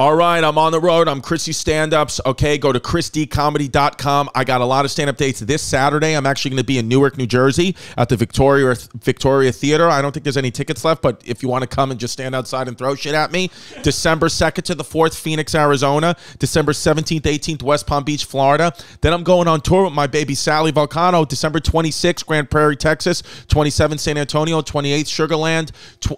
All right, I'm on the road. I'm Chrissy Standups. Okay, go to ChrisDcomedy.com. I got a lot of stand-up dates this Saturday. I'm actually going to be in Newark, New Jersey at the Victoria Theater. I don't think there's any tickets left, but if you want to come and just stand outside and throw shit at me, December 2nd to the 4th, Phoenix, Arizona. December 17th, 18th, West Palm Beach, Florida. Then I'm going on tour with my baby Sally Volcano. December 26th, Grand Prairie, Texas. 27th, San Antonio. 28th, Sugar Land,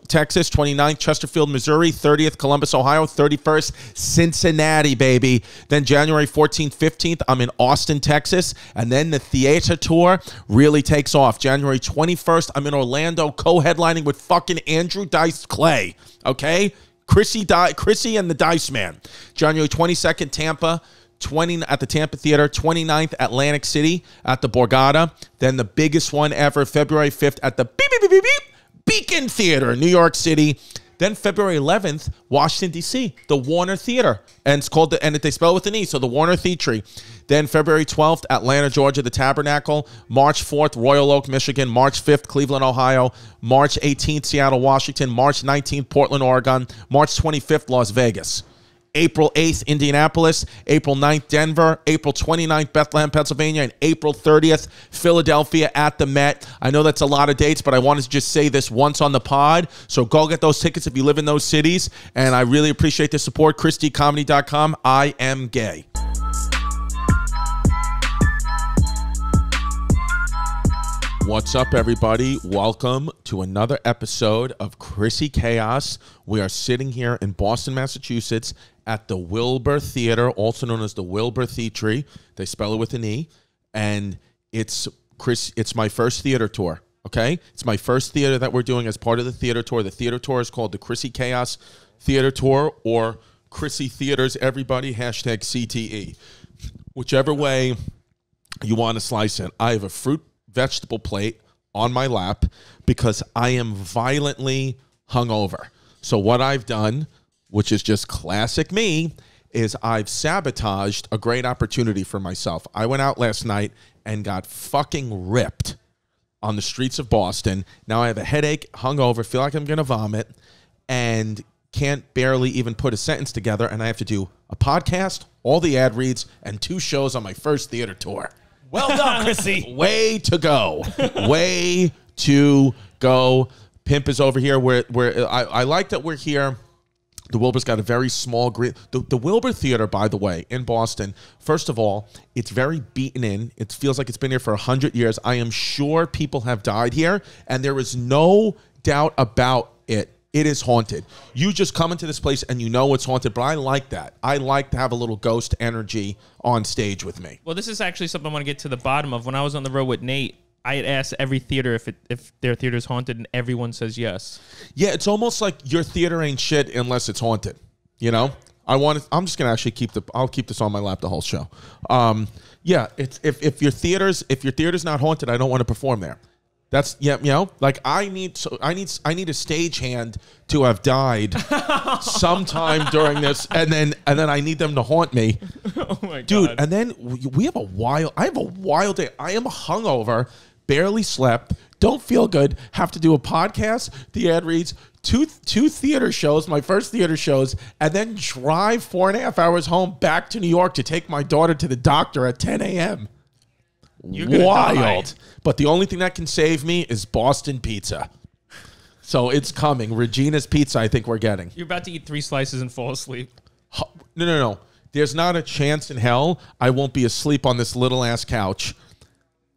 Texas. 29th, Chesterfield, Missouri. 30th, Columbus, Ohio. 31st, Cincinnati, baby. Then January 14th, 15th, I'm in Austin, Texas. And then the theater tour really takes off. January 21st, I'm in Orlando, co-headlining with fucking Andrew Dice Clay. Okay? Chrissy and the Dice Man. January 22nd, Tampa. At the Tampa Theater, 29th, Atlantic City at the Borgata. Then the biggest one ever, February 5th at the Beacon Theater in New York City. Then February 11th, Washington, D.C., the Warner Theater. And it's called, and they spell it with an E, so the Warner Theatre. Then February 12th, Atlanta, Georgia, the Tabernacle. March 4th, Royal Oak, Michigan. March 5th, Cleveland, Ohio. March 18th, Seattle, Washington. March 19th, Portland, Oregon. March 25th, Las Vegas. April 8th, Indianapolis. April 9th, Denver. April 29th, Bethlehem, Pennsylvania. And April 30th, Philadelphia at the Met. I know that's a lot of dates, but I wanted to just say this once on the pod. So go get those tickets if you live in those cities. And I really appreciate the support. ChrisDcomedy.com. I am gay. What's up, everybody? Welcome to another episode of Chrissy Chaos. We are sitting here in Boston, Massachusetts at the Wilbur Theater, also known as the Wilbur Theatre. They spell it with an E. And it's my first theater tour, okay? It's my first theater that we're doing as part of the theater tour. The theater tour is called the Chrissy Chaos Theater Tour or Chrissy Theaters, everybody, hashtag CTE. Whichever way you want to slice it. I have a fruit vegetable plate on my lap because I am violently hungover. So what I've done, which is just classic me, is I've sabotaged a great opportunity for myself. I went out last night and got fucking ripped on the streets of Boston. Now I have a headache, hungover, feel like I'm going to vomit, and can't barely even put a sentence together, and I have to do a podcast, all the ad reads, and 2 shows on my first theater tour. Well done, Chrissy. Way to go. Way to go. Pimp is over here. I like that we're here. The Wilbur's got a very small green. The Wilbur Theater, by the way, in Boston, first of all, it's very beaten in. It feels like it's been here for 100 years. I am sure people have died here, and there is no doubt about it. It is haunted. You just come into this place and you know it's haunted, but I like that. I like to have a little ghost energy on stage with me. Well, this is actually something I want to get to the bottom of. When I was on the road with Nate, I had asked every theater if their theater is haunted, and everyone says yes. Yeah, it's almost like your theater ain't shit unless it's haunted. You know? I'm just going to actually I'll keep this on my lap the whole show. Yeah, it's if your theater's not haunted, I don't want to perform there. That's, yeah, you know, like I need a stagehand to have died sometime during this, and then I need them to haunt me. Oh my God. Dude, and then I have a wild day. I am hungover, barely slept, don't feel good, have to do a podcast, the ad reads, two theater shows, my first theater shows, and then drive 4.5 hours home back to New York to take my daughter to the doctor at 10 a.m. Wild. But the only thing that can save me is Boston pizza. So it's coming. Regina's Pizza, I think we're getting. You're about to eat 3 slices and fall asleep. No, no, no. There's not a chance in hell I won't be asleep on this little-ass couch,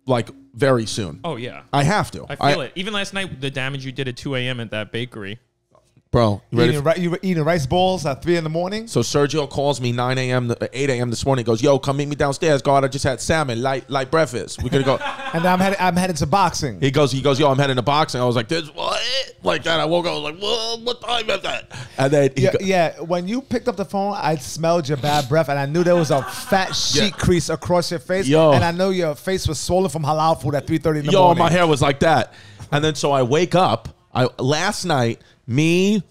like, very soon. Oh, yeah. I have to. I feel it. Even last night, the damage you did at 2 a.m. at that bakery. Bro, you were eating rice balls at 3 in the morning? So Sergio calls me 9 a.m., 8 a.m. this morning. He goes, yo, come meet me downstairs. God, I just had salmon, light breakfast. We're going to go. And I'm headed to boxing. He goes, yo, I'm headed to boxing. I was like, this what? Like that. I woke up. I was like, whoa, what time is that? And then yeah, when you picked up the phone, I smelled your bad breath, and I knew there was a fat sheet crease across your face. Yo. And I know your face was swollen from halal food at 3:30 in the morning. Yo, my hair was like that. And then so I wake up. Last night, me,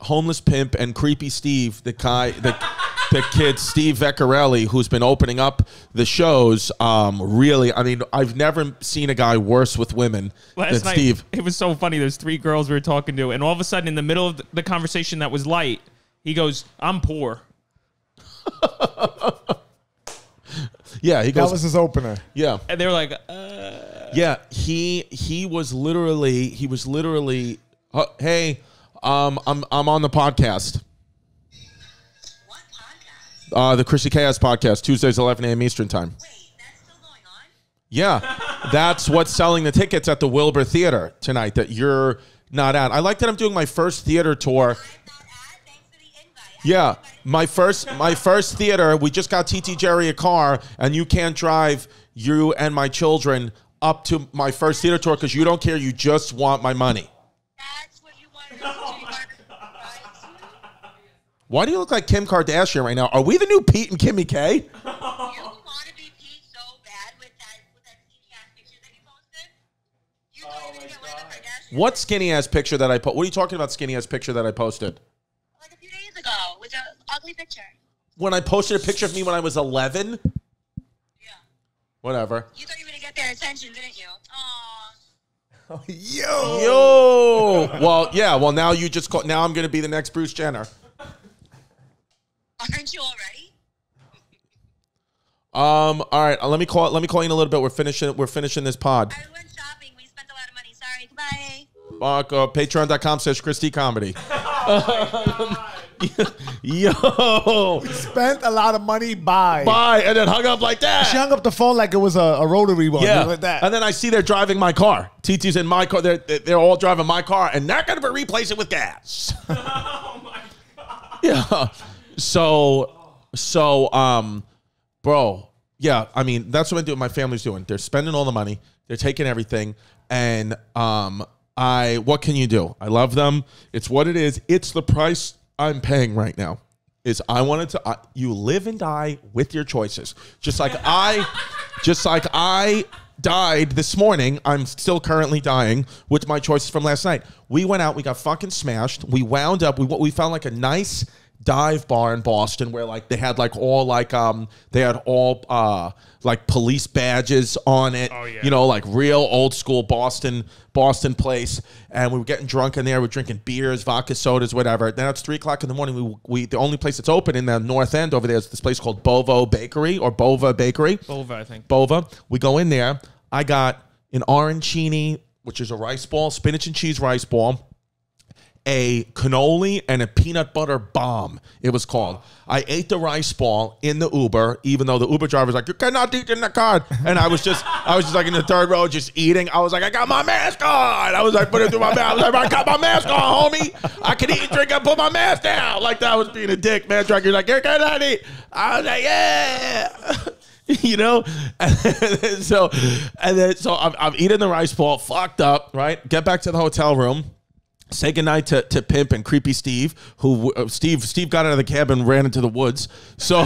Homeless Pimp, and Creepy Steve, the kid Steve Veccarelli, who's been opening up the shows, really, I mean, I've never seen a guy worse with women than Steve. Last night, it was so funny. There's 3 girls we were talking to, and all of a sudden, in the middle of the conversation that was light, He goes, I'm poor. Yeah, he goes, that was his opener. Yeah, and they were like, yeah, he was literally, hey, I'm on the podcast. What podcast? The Chrissy Chaos podcast, Tuesdays 11 a.m. Eastern time. Wait, that's still going on? Yeah, that's what's selling the tickets at the Wilbur Theater tonight. That you're not at. I like that I'm doing my first theater tour. Yeah, my first theater, we just got TT Jerry a car, and you can't drive you and my children up to my first theater tour because you don't care. You just want my money. That's what you want to do. Why do you look like Kim Kardashian right now? Are we the new Pete and Kimmy K? You want to be Pete so bad with that skinny-ass picture that you posted? You don't even get one of the Kardashians. What skinny-ass picture that I posted? What are you talking about skinny-ass picture that I posted? Ago with an ugly picture. When I posted a picture of me when I was 11? Yeah. Whatever. You thought you were going to get their attention, didn't you? Aww. Yo! Yo! Well, yeah. Well, now you just call. Now I'm going to be the next Bruce Jenner. Aren't you already? All right. Let me call you in a little bit. We're finishing this pod. I went shopping. We spent a lot of money. Sorry. Goodbye. Patreon.com/ChrisDcomedy. Oh, yo, we spent a lot of money. Bye, and then hung up like that. She hung up the phone like it was a rotary one. Yeah, like that. And then I see they're driving my car. TT's in my car. They're all driving my car, and not gonna replace it with gas. Oh my god. Yeah. So, bro. Yeah. I mean, that's what I do. My family's doing. They're spending all the money. They're taking everything, and what can you do? I love them. It's what it is. It's the price I'm paying right now. You live and die with your choices. Just like I died this morning. I'm still currently dying with my choices from last night. We went out, we got fucking smashed. We wound up, we found like a nice dive bar in Boston where like they had like all like like police badges on it. Oh, yeah. You know, like real old school Boston place. And we were getting drunk in there. We're drinking beers, vodka sodas, whatever. Now it's 3 o'clock in the morning. We the only place that's open in the north end over there is this place called Bova Bakery. Bova, I think. Bova. We go in there. I got an arancini, which is a rice ball, spinach and cheese rice ball, a cannoli, and a peanut butter bomb, it was called. I ate the rice ball in the Uber, even though the Uber driver was like, you cannot eat in the car. And I was just like in the third row just eating. I was like, I got my mask on. I was like, put it through my mouth. I was like, I got my mask on, homie. I can eat and drink and put my mask down. Like that was being a dick, man. You're like, you cannot eat. I was like, yeah. You know? And then so I'm eating the rice ball, fucked up, right? Get back to the hotel room. Say goodnight to Pimp and Creepy Steve, who Steve got out of the cab and ran into the woods. So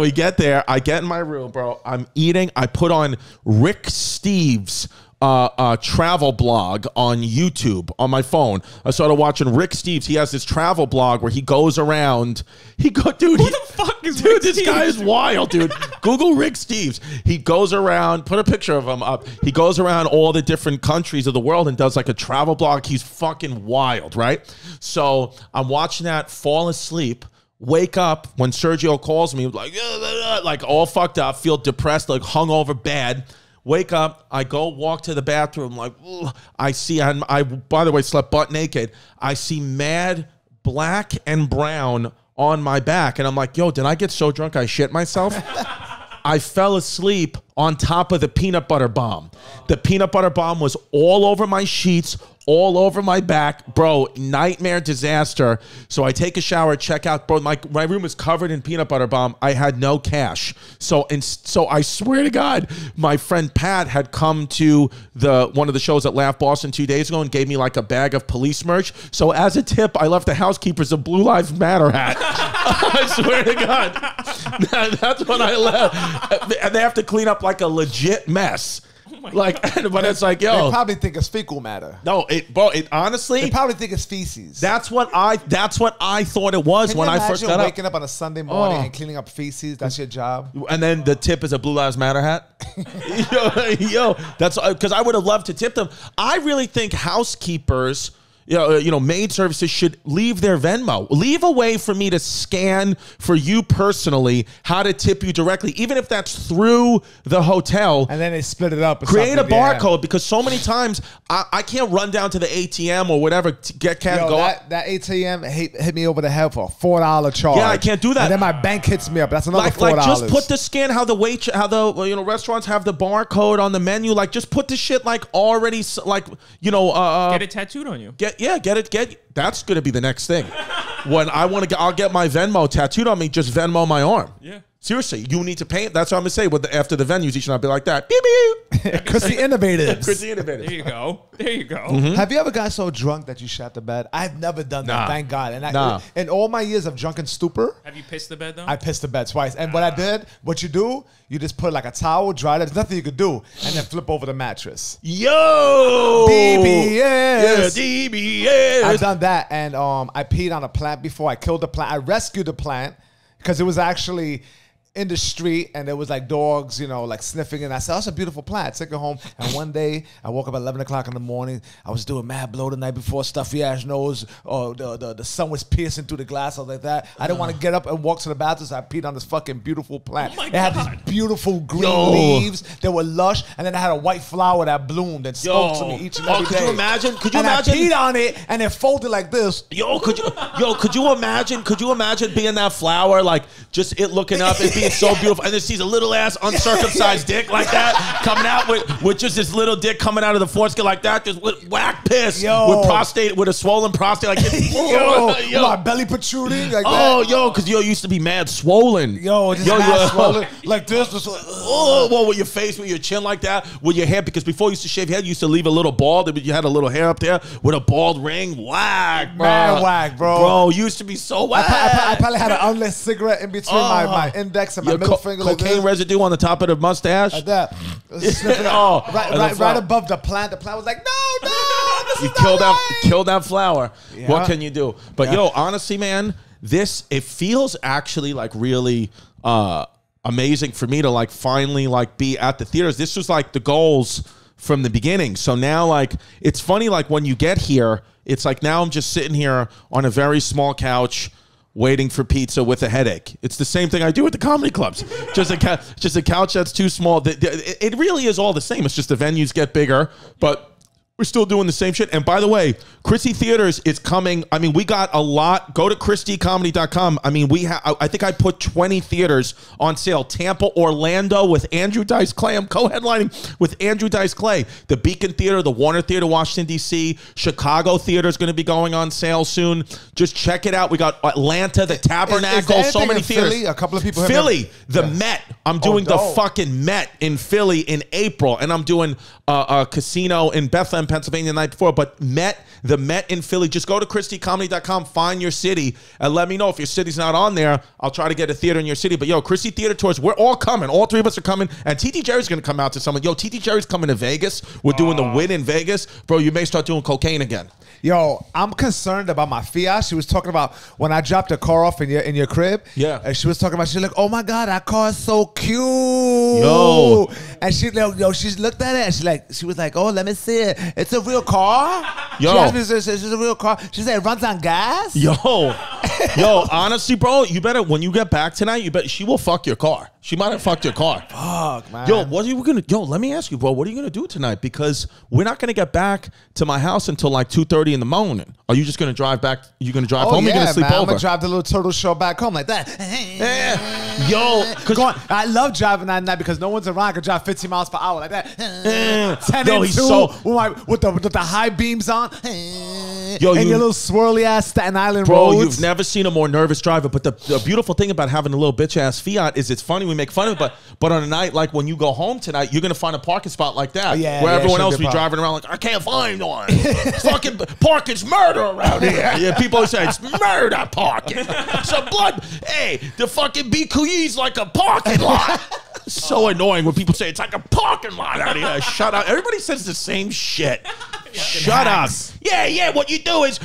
we get there. I get in my room, bro. I'm eating. I put on Rick Steves' travel blog on YouTube on my phone. I started watching Rick Steves. He has this travel blog where he goes around. Dude. Who the fuck is Rick Steves? Dude, this guy is wild, dude. Google Rick Steves. He goes around. Put a picture of him up. He goes around all the different countries of the world and does like a travel blog. He's fucking wild, right? So I'm watching that. Fall asleep. Wake up when Sergio calls me. Like all fucked up. Feel depressed. Like hungover bad. Wake up, I go walk to the bathroom, like, ugh. I by the way, slept butt naked. I see mad black and brown on my back. And I'm like, yo, did I get so drunk I shit myself? I fell asleep on top of the peanut butter bomb. The peanut butter bomb was all over my sheets, all over my back. Bro, nightmare disaster. So I take a shower, check out. Bro, my room was covered in peanut butter bomb. I had no cash. So I swear to God, my friend Pat had come to one of the shows at Laugh Boston 2 days ago and gave me like a bag of police merch. So as a tip, I left the housekeepers a Blue Lives Matter hat. I swear to God. That's when I left. And they have to clean up like a legit mess. But it's like, yo, they probably think it's fecal matter. No, it honestly, they probably think it's feces. That's what I thought it was. Can when I first got waking up on a Sunday morning and cleaning up feces. That's your job. And then the tip is a Blue Lives Matter hat. Yo, that's because I would have loved to tip them. I really think housekeepers. maid services should leave their Venmo. Leave a way for me to scan for you personally how to tip you directly, even if that's through the hotel. And then they split it up. Create a barcode, because so many times I can't run down to the ATM or whatever to get cash. That ATM hit me over the head for a $4 charge. Yeah, I can't do that. And then my bank hits me up. That's another $4. Like, just put the scan, how the restaurants have the barcode on the menu. Like, just put the shit get it tattooed on you. That's gonna be the next thing. When I want to I'll get my Venmo tattooed on me. Just Venmo my arm. Yeah. Seriously, you need to paint. That's what I'm gonna say. After the venues, you should not be like that. Chrissy Innovatives. Chrissy Innovatives. There you go. There you go. Mm-hmm. Have you ever got so drunk that you shat the bed? I've never done that. Thank God. And in all my years of drunken stupor, have you pissed the bed though? I pissed the bed twice. And what I did, what you do, you just put like a towel, dry it. There's nothing you could do, and then flip over the mattress. Yo, DBS. Yeah, DBS. I've done that, and I peed on a plant before. I killed the plant. I rescued the plant because it was actually in the street, and there was like dogs, like sniffing. And I said, that's a beautiful plant. I took it home. And one day, I woke up at 11 o'clock in the morning. I was doing mad blow the night before, stuffy ass nose. Oh, the sun was piercing through the glass. I was like that. I didn't want to get up and walk to the bathroom, so I peed on this fucking beautiful plant. Oh my God. It had these beautiful green leaves that were lush. And then I had a white flower that bloomed and spoke to me each and every day. Could you imagine? Could you imagine? I peed on it, and it folded like this. Could you imagine? Could you imagine being that flower, like just it looking up and it's so beautiful, and then sees a little ass uncircumcised dick like that coming out with just this little dick coming out of the foreskin like that, just with whack piss with a swollen prostate, like my belly protruding like that. Because used to be mad swollen. Swollen like this. With your face, with your chin like that, with your hair, because before you used to shave your head, you used to leave a little bald. You had a little hair up there with a bald ring. Whack, bro. Man, whack, bro. Bro, you used to be so whack. I probably had an unlit cigarette in between my index. Your middle finger cocaine like residue on the top of the mustache. Like that. Right above the plant. The plant was like, no, this is not right. Kill that flower. Yeah. What can you do? But honestly, man, it feels actually like really amazing for me to like finally like be at the theaters. This was like the goals from the beginning. So now like, it's funny, like when you get here, it's like now I'm just sitting here on a very small couch waiting for pizza with a headache. It's the same thing I do at the comedy clubs. Just a couch that's too small. It really is all the same. It's just the venues get bigger, but we're still doing the same shit. And by the way, Chrissy Theaters is coming. I mean, we got a lot. Go to ChrisDcomedy.com. I mean, I think I put 20 theaters on sale. Tampa, Orlando with Andrew Dice Clay. I'm co-headlining with Andrew Dice Clay. The Beacon Theater, the Warner Theater, Washington, D.C. Chicago Theater is going to be going on sale soon. Just check it out. We got Atlanta, the Tabernacle, so many theaters. Philly, a couple of people. Philly, the Met. I'm doing the fucking Met in Philly in April. And I'm doing a casino in Bethlehem, Pennsylvania the night before. But the Met in Philly. Just go to ChrissyComedy.com, find your city, and let me know if your city's not on there. I'll try to get a theater in your city. But yo, Chrissy Theater Tours, we're all coming. All three of us are coming. And TT Jerry's going to come out to someone. Yo, TT Jerry's coming to Vegas. We're doing the win in Vegas. Bro, you may start doing cocaine again. Yo, I'm concerned about my fiat. She was talking about when I dropped the car off in your crib. Yeah. And she was talking about, she's like, oh my God, that car is so cute. Yo. And she looked at it and she was like, oh, let me see it. It's a real car? Yo. She asked me, it's a real car. She said it runs on gas? Yo. Yo, honestly, bro, you better, when you get back tonight, she will fuck your car. She might have fucked your car. Fuck, man. Yo, let me ask you, bro, what are you gonna do tonight? Because we're not gonna get back to my house until like 2:30 in the morning. Are you just gonna drive back? You gonna drive home? Or you gonna sleep over? I'm gonna drive the little turtle shell back home like that. Yeah. Yo, I love driving that night because no one's around. I could drive 15 miles per hour like that. 10 yo, and he's 2 so with the high beams on. Yo, and your little swirly ass Staten Island roads. Bro, you've never seen a more nervous driver. But the beautiful thing about having a little bitch ass Fiat is it's funny. We make fun of it, but on a night like when you go home tonight, you're gonna find a parking spot like that where everyone else will be driving around like, I can't find one. Fucking parking's murder around here. Yeah, people always say it's murder parking. It's a blood. Hey, the fucking BQE's like a parking lot. So annoying when people say it's like a parking lot out here. Shut up. Everybody says the same shit. Shut up. Yeah, what you do is,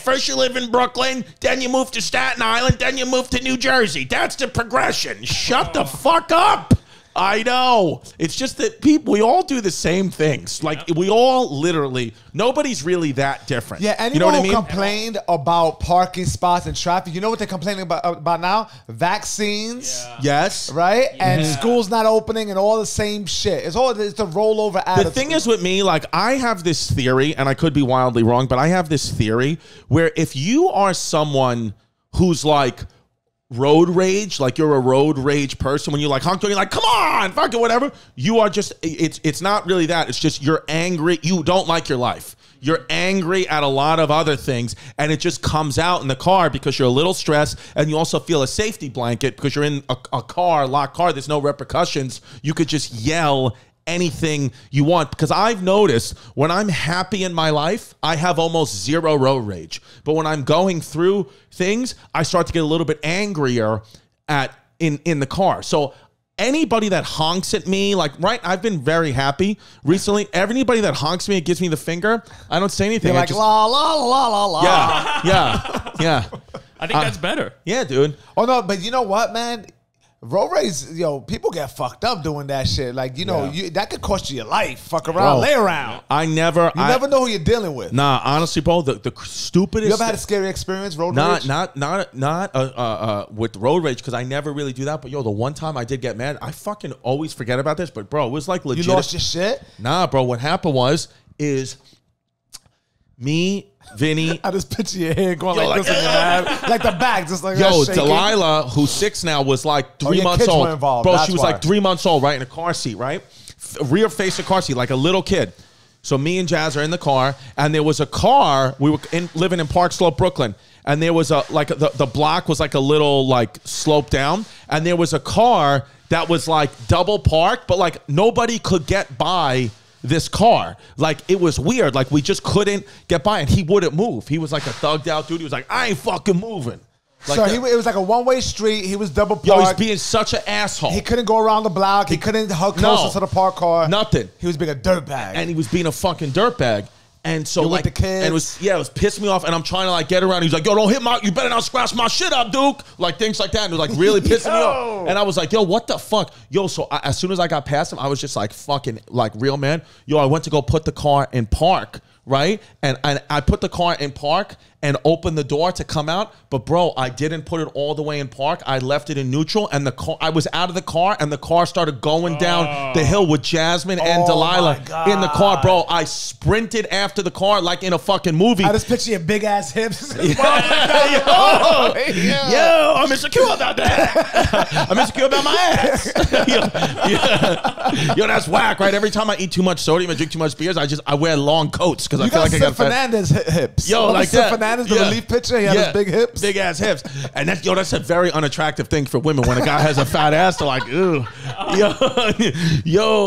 first you live in Brooklyn, then you move to Staten Island, then you move to New Jersey. That's the progression. Shut the fuck up. I know. It's just that people, we all do the same things. Like, we all literally, nobody's really that different. Yeah, anyone who complained about parking spots and traffic, you know what they're complaining about now? Vaccines. Yeah. Yes. Right? Yeah. And schools not opening and all the same shit. It's all, it's a rollover attitude. The thing is with me, like, I have this theory, and I could be wildly wrong, but I have this theory where if you are someone who's like, road rage, like you're a road rage person, when you like honk to, you're like, come on, fuck it, whatever. You are just, it's not really that. It's just you're angry. You don't like your life. You're angry at a lot of other things, and it just comes out in the car because you're a little stressed, and you also feel a safety blanket because you're in a car, locked car. There's no repercussions. You could just yell anything you want, because I've noticed when I'm happy in my life, I have almost zero road rage. But when I'm going through things, I start to get a little bit angrier at in the car. So anybody that honks at me, like, right, I've been very happy recently. Anybody that honks me and gives me the finger, I don't say anything. You're like, just, la, la, la, la, la. Yeah, yeah, yeah. I think that's better. Yeah, dude. Oh, no, but you know what, man? Road rage, yo, people get fucked up doing that shit. Like, you know, that could cost you your life. Fuck around, lay around. You never know who you're dealing with. Nah, honestly, Bo, the stupidest. You ever had a scary experience, road rage? Not with road rage, because I never really do that. But yo, the one time I did get mad, I fucking always forget about this. But bro, it was like legit. You lost your shit? Nah, bro. What happened was me, Vinny. I just picture your head going like this in your head. Like the back, just like yo, Delilah, who's 6 now, was like 3 months old. Bro, she was like 3 months old, right? In a car seat, right? Rear face of car seat, like a little kid. So me and Jazz are in the car, and there was a car. We were living in Park Slope, Brooklyn. And there was a, like, the block was like a little, like, slope down. And there was a car that was like double parked, but like nobody could get by this car. Like, it was weird. Like, we just couldn't get by, and he wouldn't move. He was like a thugged out dude. He was like, I ain't fucking moving. Like, so it was like a one way street. He was double parked. Yo, he was being such an asshole. He couldn't go around the block. He couldn't hug closer to the parked car. Nothing. He was being a dirtbag. And he was being a fucking dirtbag. And so, like, the kids. And it was pissing me off. And I'm trying to, like, get around. He was like, yo, don't hit my, you better not scratch my shit up, Duke. Like, things like that. And it was, like, really pissing me off. And I was like, yo, what the fuck? Yo, so as soon as I got past him, I was just like, fucking, like, real man. Yo, I went to go put the car in park, right? And I put the car in park and opened the door to come out. But, bro, I didn't put it all the way in park. I left it in neutral. And the car, I was out of the car, and the car started going down the hill with Jasmine and Delilah in the car. Bro, I sprinted after the car like in a fucking movie. I just picture your big-ass hips. Yeah. Yo, I'm insecure about that. I'm insecure about my ass. Yo, that's whack, right? Every time I eat too much sodium and drink too much beers, I wear long coats because I feel like I got Fernandez hips. Yo, like that. Is the relief pitcher. He had his big hips. Big ass hips. And that's, yo, that's a very unattractive thing for women. When a guy has a fat ass, they're like, ooh.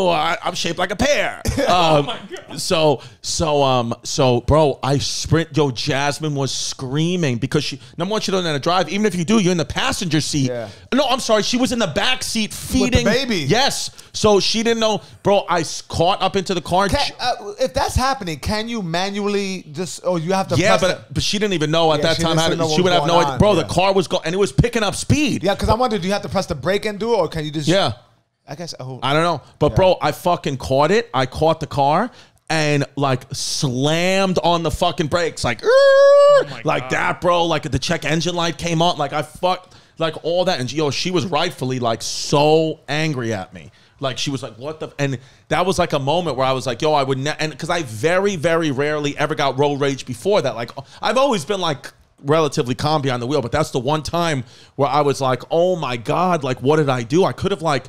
I'm shaped like a pear. Oh my God. So bro, I sprint. Yo, Jasmine was screaming because she, number one, she doesn't know how to drive. Even if you do, you're in the passenger seat. Yeah. No, I'm sorry. She was in the back seat feeding. With the baby. Yes. So she didn't know. Bro, I caught up into the car. If that's happening, can you manually just, or you have to press but she didn't even know at that time how to, she would have no idea. Bro, the car was going, and it was picking up speed. Yeah, because I wondered, do you have to press the brake and do it, or can you just? Yeah. I guess. Oh, I don't know. But bro, I fucking caught it. I caught the car and like slammed on the fucking brakes. Like, like that, bro. Like the check engine light came on. Like I fucked, like all that. And yo, she was rightfully like so angry at me. Like she was like, what the, and that was like a moment where I was like, yo, I would not, and because I very, very rarely ever got road rage before that. Like I've always been like relatively calm behind the wheel, but that's the one time where I was like, oh my God, like what did I do? I could have like,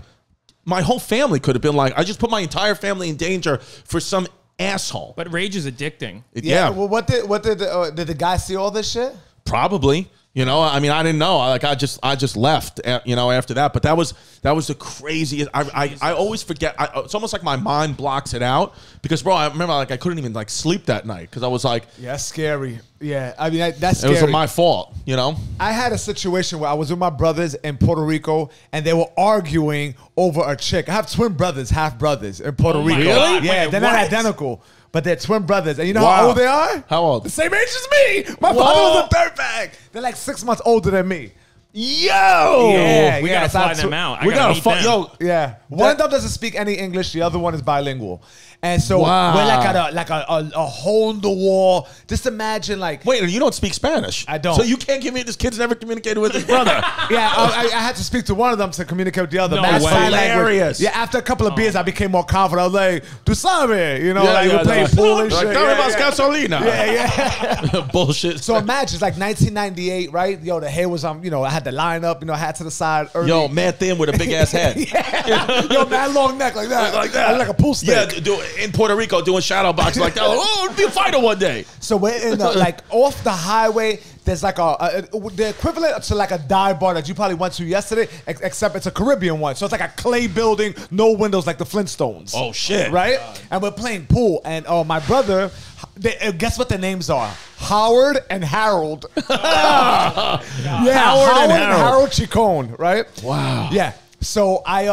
my whole family could have been like, I just put my entire family in danger for some asshole. But rage is addicting. Yeah. Well, did the guy see all this shit? Probably. You know, I mean, I didn't know. Like, I just left. You know, after that. But that was the craziest. I always forget. It's almost like my mind blocks it out because, bro, I remember like I couldn't even like sleep that night because I was like, yeah, that's scary. Yeah, I mean, that's scary. It was my fault. You know, I had a situation where I was with my brothers in Puerto Rico and they were arguing over a chick. I have twin brothers, half brothers in Puerto Rico. Really? Yeah, wait, they're not identical. But they're twin brothers. And you know how old they are? How old? The same age as me. My father was a dirtbag. They're like 6 months older than me. Yo! Yeah, we gotta fly them out. We gotta fuck yo. Yeah, one of them doesn't speak any English. The other one is bilingual, and so we're like a hole in the wall. Just imagine like wait, you don't speak Spanish? I don't. So you can't give me this kid's never communicated with his brother. Yeah, I had to speak to one of them to communicate with the other. No way. Hilarious. Yeah, after a couple of beers, I became more confident. I was like, "Tu sabes?" You know, like we're playing pool and shit. Like, gasolina. Yeah, yeah. Bullshit. So imagine it's like 1998, right? Yo, the hair was on. You know, I had the lineup, you know, hat to the side. Early. Yo, man thin with a big ass hat. Yo, man long neck like that. Like that. Like a pool stick. Yeah, in Puerto Rico doing shadow box like that. Like, oh, it'll be a fighter one day. So we're in the, like off the highway. There's like the equivalent to like a dive bar that you probably went to yesterday, except it's a Caribbean one. So it's like a clay building, no windows, like the Flintstones. Oh, shit. Right? And we're playing pool. And my brother, guess what their names are? Howard and Harold. Howard and Harold Chicon, right? Wow. Yeah. So I,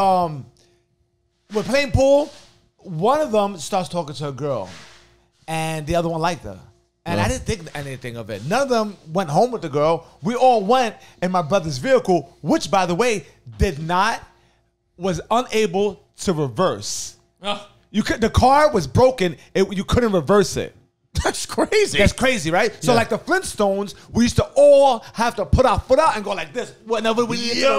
we're playing pool. One of them starts talking to a girl, and the other one liked her. And I didn't think anything of it. None of them went home with the girl. We all went in my brother's vehicle, which, by the way, was unable to reverse. The car was broken. You couldn't reverse it. That's crazy. That's crazy, right? Yeah. So like the Flintstones, we used to all have to put our foot out and go like this whenever we needed to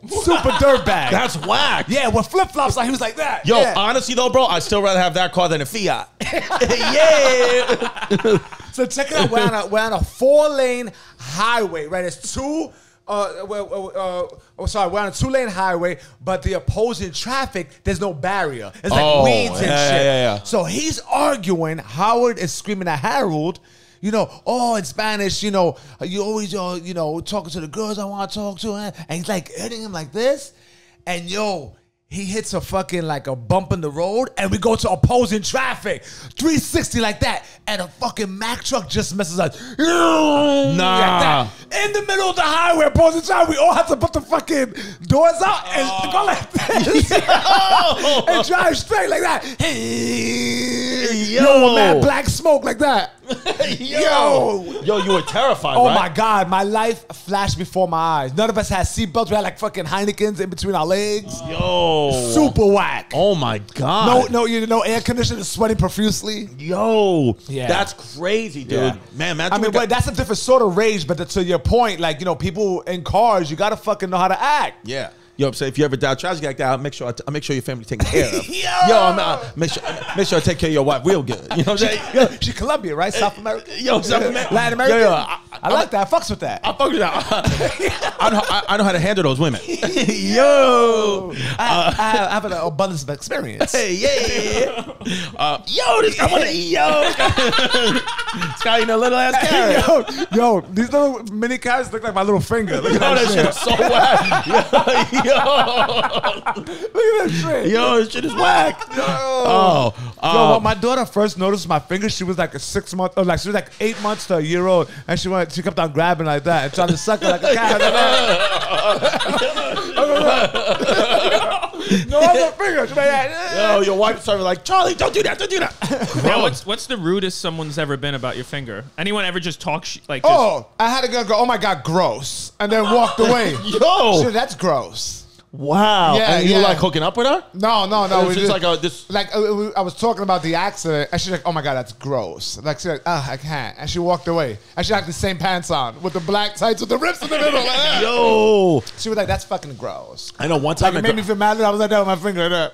reverse. Super dirtbag. That's whack. Yeah, with flip-flops, like he was like that. Yo, honestly though, bro, I'd still rather have that car than a Fiat. So check it out. We're on a four-lane highway, right? It's two... we're on a two-lane highway, but the opposing traffic, there's no barrier. It's like weeds and shit. So he's arguing. Howard is screaming at Harold, you know, in Spanish, you know, you always, you know, talking to the girls I want to talk to. And he's like hitting him like this. And yo, he hits a fucking like a bump in the road, and we go to opposing traffic. 360 like that. And a fucking Mack truck just messes us. Nah. Like that. In the middle of the highway, opposing traffic, we all have to put the fucking doors out and go like this. And drive straight like that. Yo, man, black smoke like that. Yo, you were terrified, right? Oh my God, my life flashed before my eyes. None of us had seatbelts. We had like fucking Heinekens in between our legs. Yo. Super whack. Oh my God. No, you know, air conditioning, sweating profusely. Yo. Yeah. That's crazy, dude. Yeah. Man, I mean, but that's a different sort of rage, but to your point, like, you know, people in cars, you gotta fucking know how to act. Yeah. Yo, so if you ever die tragically like that, I'll make sure your family taken care of. Make sure I take care of your wife real good. You know what I'm saying? She's Colombian, right? South America? Yo, South America. Latin America? I like that. I fucks with that. I fucks with that. I know how to handle those women. Yo. I have an abundance of experience. Hey, yo, this guy wanna eat, yo. This guy eating a little ass carrot. Yo, these little mini carrots look like my little finger. Look at that shit. So whack. Yo. Look at that shit. Yo, this shit is whack. Yo. When my daughter first noticed my finger, she was like a 6 month, or like she was like 8 months to a year old, and she kept on grabbing like that and trying to suck it like a cat. No other finger. She's like, yo, your wife started like, Charlie, don't do that, don't do that. Now, what's the rudest someone's ever been about your finger? Anyone ever just talk like? I had a girl go, oh my God, gross, and then walked away. Yo, shit, that's gross. Wow. Yeah, and you were like hooking up with her? No. It was just like I was talking about the accident, and she's like, oh my God, that's gross. Like, she's like, I can't. And she walked away. And she had the same pants on with the black tights with the rips in the middle. Yo. She was like, that's fucking gross. I know, one time like, it made me feel mad that I was like that with my finger. Like,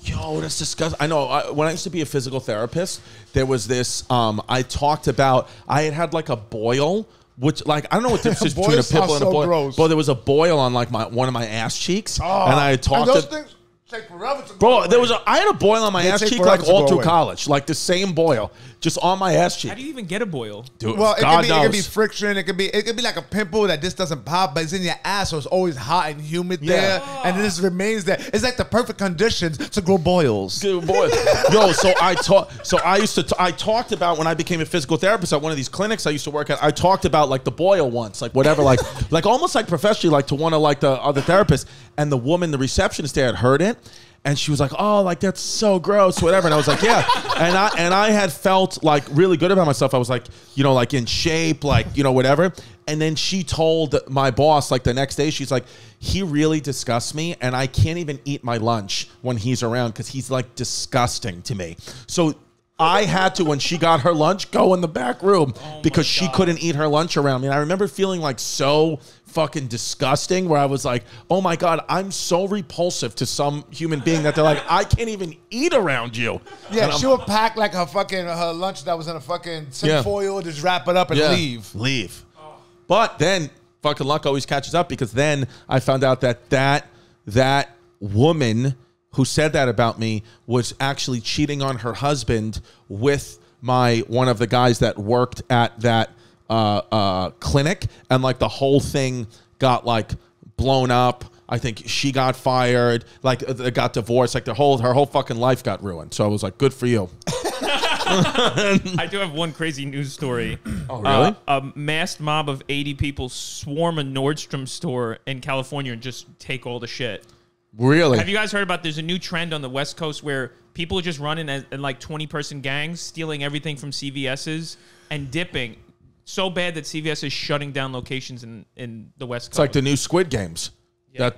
yo, that's disgusting. I know. When I used to be a physical therapist, there was this, I talked about, I had like a boil. Which, like, I don't know what this is between a pit bull and a boil. Gross. Bro, there was a boil on, like, one of my ass cheeks. And I had talked things take forever to go away. I had a boil on my ass cheek, like, all through college. Like, the same boil, just on my ass cheek. How do you even get a boil? Dude, well, it could be friction. It could be like a pimple that just doesn't pop, but it's in your ass, so it's always hot and humid there. And it just remains there. It's like the perfect conditions to grow boils. Dude, boils. Yo, I talked about when I became a physical therapist at one of these clinics I used to work at. I talked about like the boil once, like whatever, like almost like professionally, like to one of like the other therapists. And the woman, the receptionist there, had heard it. And she was like, oh, like, that's so gross, whatever. And I was like, yeah. And I had felt like really good about myself. I was like, you know, like in shape, like, you know, whatever. And then she told my boss, like, the next day, she's like, he really disgusts me, and I can't even eat my lunch when he's around because he's, like, disgusting to me. So I had to, when she got her lunch, go in the back room because she couldn't eat her lunch around me. And I remember feeling like so fucking disgusting, where I was like, oh my God, I'm so repulsive to some human being that they're like, I can't even eat around you. Yeah, she would pack like her fucking, her lunch that was in a fucking tinfoil, just wrap it up and leave. But then fucking luck always catches up, because then I found out that that woman who said that about me was actually cheating on her husband with one of the guys that worked at that clinic, and like the whole thing got like blown up. I think she got fired, like they got divorced, like her whole fucking life got ruined. So I was like, good for you. I do have one crazy news story. Oh, really? A masked mob of 80 people swarm a Nordstrom store in California and just take all the shit. Really? Have you guys heard about, there's a new trend on the West Coast where people are just running in like 20-person gangs, stealing everything from CVS's and dipping. So bad that CVS is shutting down locations in the West Coast. It's like the new Squid Games. Yeah.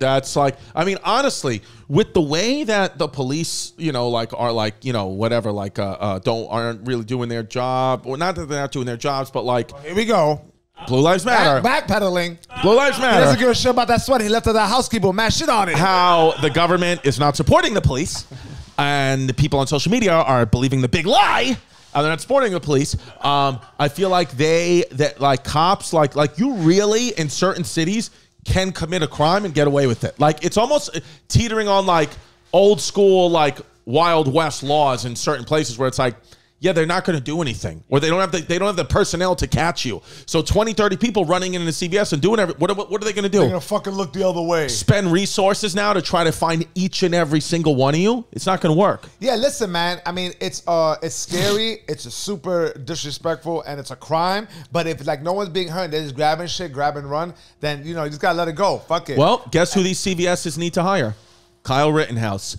That's like, I mean, honestly, with the way that the police, you know, like are like, you know, whatever, like aren't really doing their job, or not that they're not doing their jobs, but like, well, here we go. Blue Lives Matter. Backpedaling. Blue Lives Matter. He doesn't give a shit about that sweat he left at that housekeeper. Mad shit on it. How the government is not supporting the police, and the people on social media are believing the big lie. They're not supporting the police. I feel like cops, like you really in certain cities can commit a crime and get away with it. Like it's almost teetering on like old school, like Wild West laws in certain places where it's like, yeah, they're not going to do anything, or they don't have the personnel to catch you. So 20, 30 people running into CVS and doing everything. What are they going to do? They're going to fucking look the other way. Spend resources now to try to find each and every single one of you. It's not going to work. Yeah, listen, man. I mean, it's scary. It's a super disrespectful, and it's a crime. But if like no one's being hurt, they're just grabbing shit, grab and run. Then you know you just gotta let it go. Fuck it. Well, guess who these CVS's need to hire? Kyle Rittenhouse.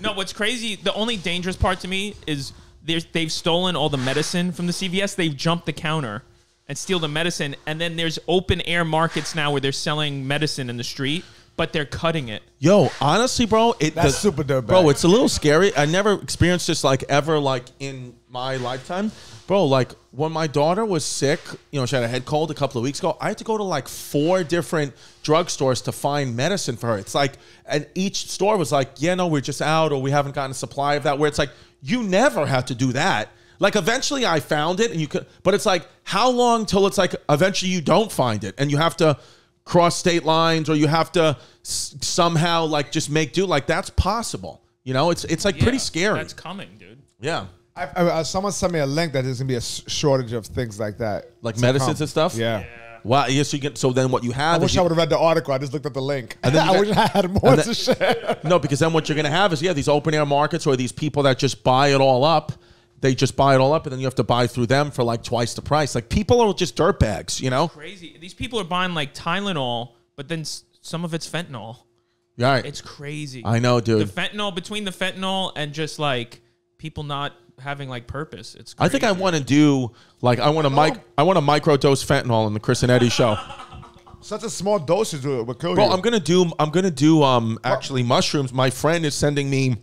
No, what's crazy, the only dangerous part to me is they've stolen all the medicine from the CVS. They've jumped the counter and steal the medicine. And then there's open air markets now where they're selling medicine in the street, but they're cutting it. Yo, honestly, bro. That's super dope, bro. It's a little scary. I never experienced this like ever like in my lifetime. Bro, like when my daughter was sick, you know, she had a head cold a couple of weeks ago, I had to go to like 4 different drugstores to find medicine for her. It's like, and each store was like, yeah, no, we're just out, or we haven't gotten a supply of that, where it's like, you never have to do that. Like eventually I found it and you could, but it's like, how long till it's like, eventually you don't find it and you have to cross state lines, or you have to somehow like just make do. Like that's possible. You know, it's like pretty scary. That's coming, dude. Yeah. Someone sent me a link that there's gonna be a shortage of things like that, like medicines and stuff. Yeah. Wow. Yeah, so you can. So then, what you have? I wish I would have read the article. I just looked at the link. And then I wish I had more to share. No, because then what you're gonna have is these open air markets, or these people that just buy it all up. They just buy it all up, and then you have to buy through them for like twice the price. Like people are just dirtbags, you know. It's crazy. These people are buying like Tylenol, but then some of it's fentanyl. Right. It's crazy. I know, dude. The fentanyl, between the fentanyl and just like people not having like purpose, it's crazy. I think I want to do like I want to microdose fentanyl in the Chris and Eddie show. Such a small dosage would kill you. Bro, I'm gonna do actually mushrooms. My friend is sending me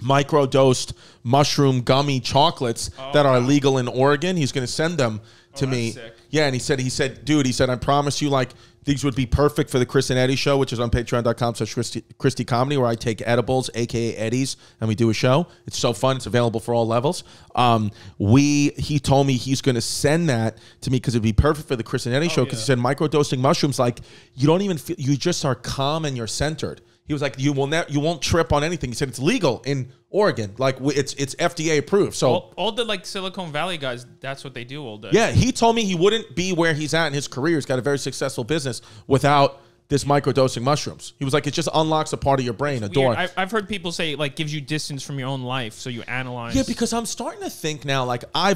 microdosed mushroom gummy chocolates that are legal in Oregon. He's gonna send them to me. Sick. Yeah, and he said, dude, he said, I promise you, like, these would be perfect for the Chris and Eddie show, which is on Patreon.com/ChrisDcomedy, where I take edibles, aka Eddies, and we do a show. It's so fun. It's available for all levels. He told me he's going to send that to me because it'd be perfect for the Chris and Eddie show, because he said microdosing mushrooms, like, you don't even feel, you just are calm and you're centered. He was like, you won't trip on anything. He said it's legal in Oregon, like it's FDA approved. So all the like Silicon Valley guys, that's what they do all day. Yeah, he told me he wouldn't be where he's at in his career. He's got a very successful business without this microdosing mushrooms. He was like, it just unlocks a part of your brain, door. I've heard people say it like gives you distance from your own life, so you analyze. Yeah, because I'm starting to think now, like I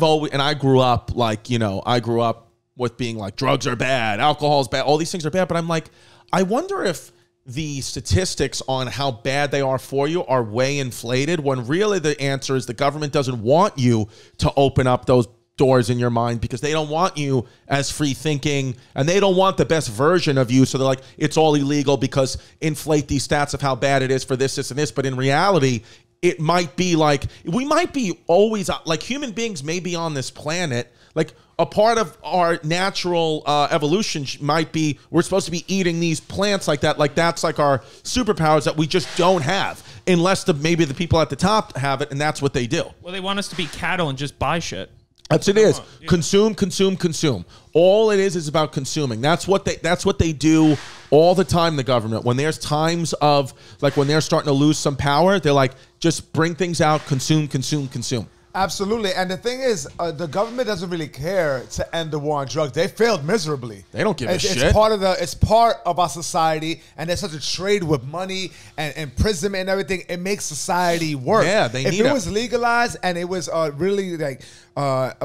grew up like, you know, I grew up with being like drugs are bad, alcohol's bad, all these things are bad, but I'm like, I wonder if the statistics on how bad they are for you are way inflated when really the answer is the government doesn't want you to open up those doors in your mind because they don't want you as free thinking and they don't want the best version of you. So they're like, it's all illegal because inflate these stats of how bad it is for this, this, and this. But in reality, it might be like, we might be always like human beings may be on this planet. Like a part of our natural evolution might be, we're supposed to be eating these plants like that. Like that's like our superpowers that we just don't have unless maybe the people at the top have it. And that's what they do. Well, they want us to be cattle and just buy shit. That's it is. Consume, consume, consume. All it is about consuming. That's what they do all the time, the government. When there's times of, like when they're starting to lose some power, they're like, just bring things out, consume, consume, consume. Absolutely. And the thing is, the government doesn't really care to end the war on drugs. They failed miserably. They don't give a shit. It's part of our society, and there's such a trade with money and imprisonment and everything. It makes society work. Yeah, they need it. If it was legalized and it was really like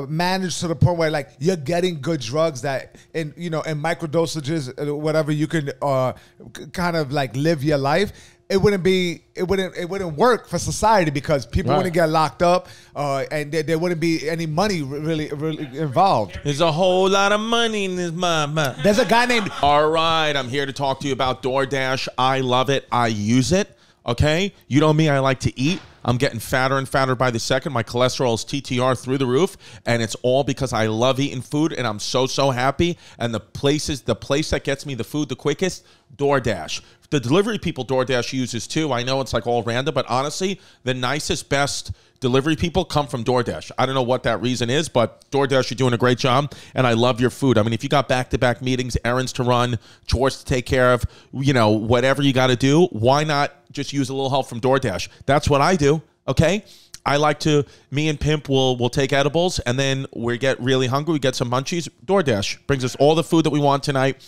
managed to the point where like you're getting good drugs that in, you know, in microdosages, whatever, you can kind of like live your life. It wouldn't work for society because people wouldn't get locked up, and there wouldn't be any money really involved. There's a whole lot of money in this mama. There's a guy named. All right, I'm here to talk to you about DoorDash. I love it. I use it. Okay, you know me. I like to eat. I'm getting fatter and fatter by the second. My cholesterol's TTR through the roof, and it's all because I love eating food, and I'm so happy. And the place that gets me the food the quickest, DoorDash. The delivery people DoorDash uses too. I know it's like all random, but honestly, the nicest, best delivery people come from DoorDash. I don't know what that reason is, but DoorDash, you're doing a great job, and I love your food. I mean, if you got back-to-back meetings, errands to run, chores to take care of, you know, whatever you got to do, why not just use a little help from DoorDash? That's what I do, okay? I like to, me and Pimp will take edibles, and then we get really hungry, we get some munchies. DoorDash brings us all the food that we want tonight.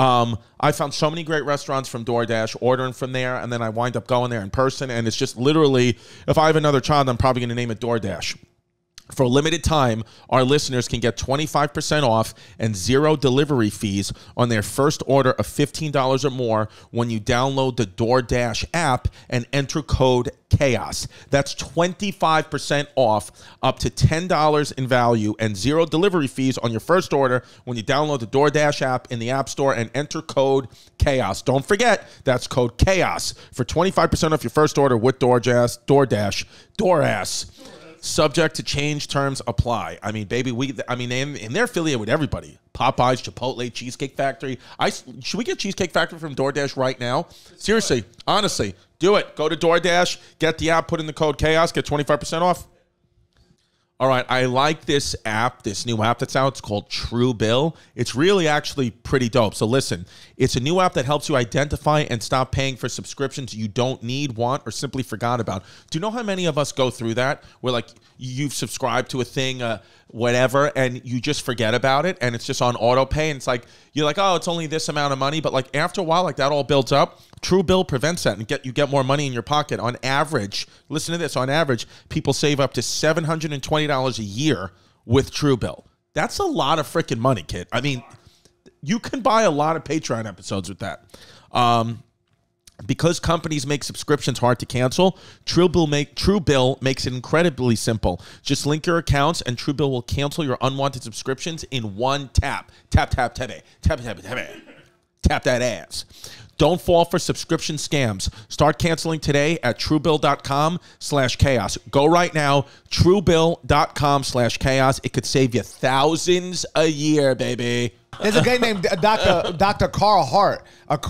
I found so many great restaurants from DoorDash, ordering from there, and then I wind up going there in person, and it's just literally, if I have another child, I'm probably going to name it DoorDash. For a limited time, our listeners can get 25% off and zero delivery fees on their first order of $15 or more when you download the DoorDash app and enter code CHAOS. That's 25% off, up to $10 in value, and zero delivery fees on your first order when you download the DoorDash app in the App Store and enter code CHAOS. Don't forget, that's code CHAOS for 25% off your first order with DoorDash. DoorAss. Subject to change, terms apply. I mean, baby, and they're affiliated with everybody. Popeyes, Chipotle, Cheesecake Factory. Should we get Cheesecake Factory from DoorDash right now? Seriously, honestly, do it. Go to DoorDash, get the app, put in the code CHAOS, get 25% off. All right, I like this app, this new app that's out. It's called TrueBill. It's really actually pretty dope. So listen, it's a new app that helps you identify and stop paying for subscriptions you don't need, want, or simply forgot about. Do you know how many of us go through that? We're like, you've subscribed to a thing, whatever, and you just forget about it, and it's just on auto pay, and it's like, you're like, oh, it's only this amount of money, but like after a while, like that all builds up. TrueBill prevents that, and you get more money in your pocket. On average, listen to this, on average, people save up to $720 a year with TrueBill. That's a lot of freaking money, kid. I mean, you can buy a lot of Patreon episodes with that. Because companies make subscriptions hard to cancel, TrueBill makes it incredibly simple. Just link your accounts, and TrueBill will cancel your unwanted subscriptions in one tap. Tap, tap, tap, tap, tap, tap, tap that ass. Don't fall for subscription scams. Start canceling today at TrueBill.com/chaos. Go right now, TrueBill.com/chaos. It could save you thousands a year, baby. There's a guy named Dr. Carl Hart, and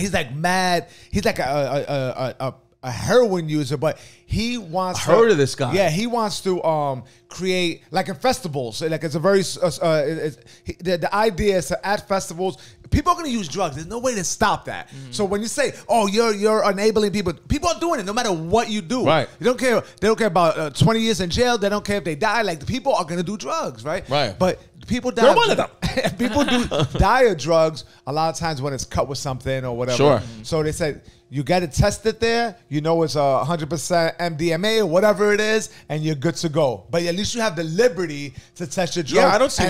he's like mad. He's like a heroin user, but he wants. Heard of this guy? Yeah, he wants to create like in festivals. Like it's a very the idea is to at festivals. People are going to use drugs. There's no way to stop that. So when you say, "Oh, you're enabling people," people are doing it no matter what you do. Right? You don't care. They don't care about 20 years in jail. They don't care if they die. Like the people are going to do drugs, right? Right. But people die. They're one of them. People do die of drugs a lot of times when it's cut with something or whatever. Sure. So they said You get it tested there, you know it's 100% MDMA or whatever it is, and you're good to go. But at least you have the liberty to test your drug. Yeah, I don't see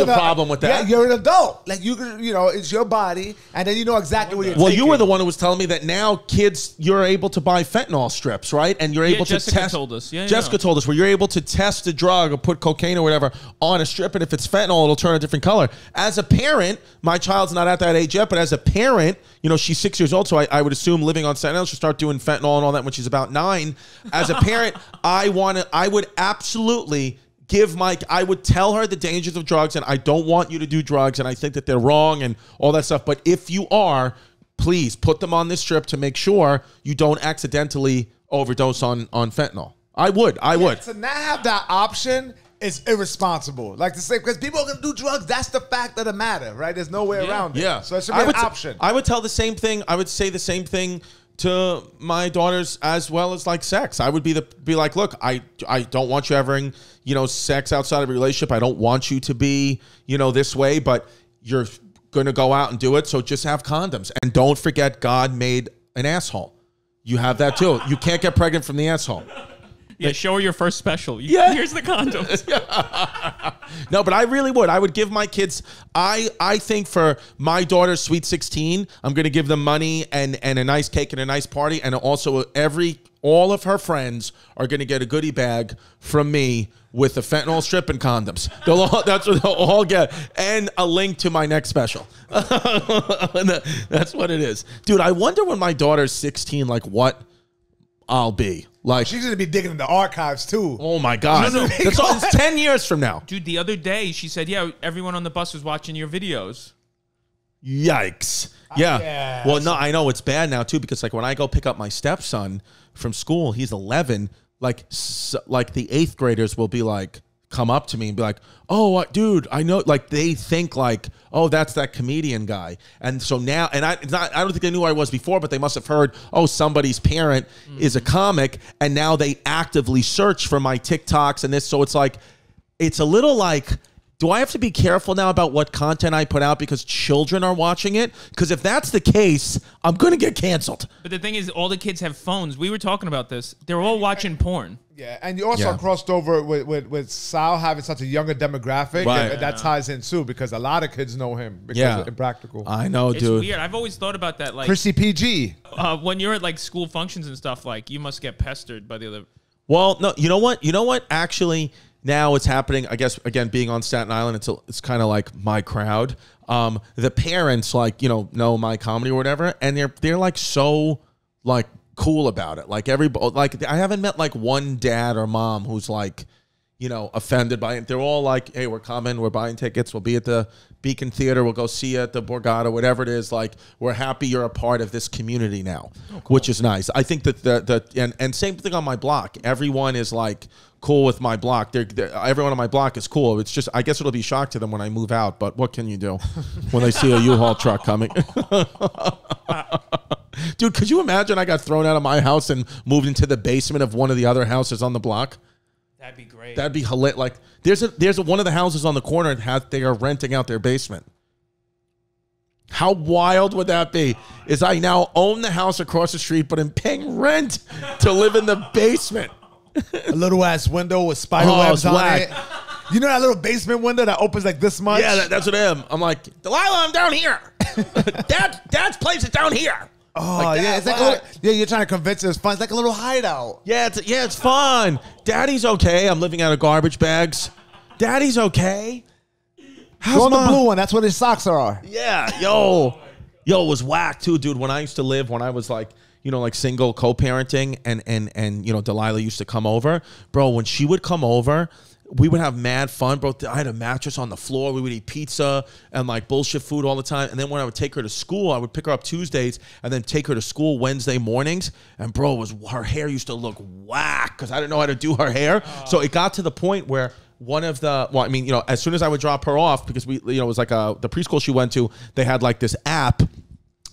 a problem with that. Yeah, you're an adult. Like, you know, it's your body, and then you know exactly what you're taking. Well, you were the one who was telling me that now kids, you're able to buy fentanyl strips, right? And you're able to test. Jessica told us. Yeah, Jessica told us, where you're able to test a drug or put cocaine or whatever on a strip, and if it's fentanyl, it'll turn a different color. As a parent, my child's not at that age yet, but as a parent, you know, she's 6 years old, so I would assume living on fentanyl, she'll start doing fentanyl and all that when she's about 9. As a parent, I would absolutely give my, I would tell her the dangers of drugs, and I don't want you to do drugs, and I think that they're wrong and all that stuff. But if you are, please put them on this strip to make sure you don't accidentally overdose on fentanyl. I would. To not have that option is irresponsible. Like to say, because people are going to do drugs. That's the fact of the matter, right? There's no way around it. Yeah. So it should be an option. I would tell the same thing. I would say the same thing to my daughters as well as like sex. I would be like, look, I don't want you having, you know, sex outside of a relationship. I don't want you to be, you know, this way, but you're going to go out and do it. So just have condoms. And don't forget, God made an asshole. You have that too. You can't get pregnant from the asshole. Yeah, show her your first special. Here's the condoms. No, but I really would. I would give my kids, I think for my daughter's sweet 16, I'm going to give them money and a nice cake and a nice party. And also all of her friends are going to get a goodie bag from me with a fentanyl strip and condoms. That's what they'll all get. And a link to my next special. That's what it is. Dude, I wonder when my daughter's 16, like what I'll be. Like, she's going to be digging in the archives, too. Oh, my God. No, no. That's all, it's 10 years from now. Dude, the other day, she said, yeah, everyone on the bus was watching your videos. Yikes. Yeah. Well, no, I know it's bad now, too, because, like, when I go pick up my stepson from school, he's 11, like the 8th graders will be, like, come up to me and be like, oh, dude, I know, like, they think, like, oh, that's that comedian guy. And so now, and I don't think they knew who I was before, but they must have heard, oh, somebody's parent is a comic, and now they actively search for my TikToks and this. So it's like, it's a little like, do I have to be careful now about what content I put out because children are watching it? Because if that's the case, I'm going to get canceled. But the thing is, all the kids have phones. We were talking about this. They're all watching porn. Yeah, and you also crossed over with Sal having such a younger demographic, and that ties in too because a lot of kids know him because of Impractical. I know, it's dude. It's weird. I've always thought about that. Like Chrissy PG. When you're at like school functions and stuff, like you must get pestered by the other. Well, no, you know what? You know what? Actually, now it's happening. I guess again, being on Staten Island, it's kind of like my crowd. The parents like know my comedy or whatever, and they're like so like cool about it. Like everybody, like I haven't met like one dad or mom who's like, you know, offended by it. They're all like, hey, we're coming, we're buying tickets, we'll be at the Beacon Theater, we'll go see you at the Borgata, whatever it is. Like, we're happy you're a part of this community now, which is nice. I think that and same thing on my block. Everyone is like cool with my block. Everyone on my block is cool. It's just, I guess it'll be a shock to them when I move out, but what can you do when they see a U-Haul truck coming? Dude, could you imagine I got thrown out of my house and moved into the basement of one of the other houses on the block? That'd be great. That'd be hilarious. Like, there's one of the houses on the corner that they are renting out their basement. How wild would that be? Is I now own the house across the street, but I'm paying rent to live in the basement. A little ass window with spider webs on it. You know that little basement window that opens like this much? Yeah, that's what I am. I'm like, Delilah, I'm down here. Dad's place is down here. Oh, like yeah, it's like you're trying to convince us. It's fun. It's like a little hideout. Yeah, it's fun. Daddy's okay. I'm living out of garbage bags. Daddy's okay. How's Go on the blue one. That's where his socks are. Yeah, yo, it was whack too, dude. When I used to live, when I was like, you know, like single co-parenting, and you know, Delilah used to come over, bro. When she would come over, we would have mad fun, bro. I had a mattress on the floor. We would eat pizza and like bullshit food all the time. And then when I would take her to school, I would pick her up Tuesdays and then take her to school Wednesday mornings. And bro, her hair used to look whack because I didn't know how to do her hair. So it got to the point where as soon as I would drop her off, because it was like the preschool she went to, they had like this app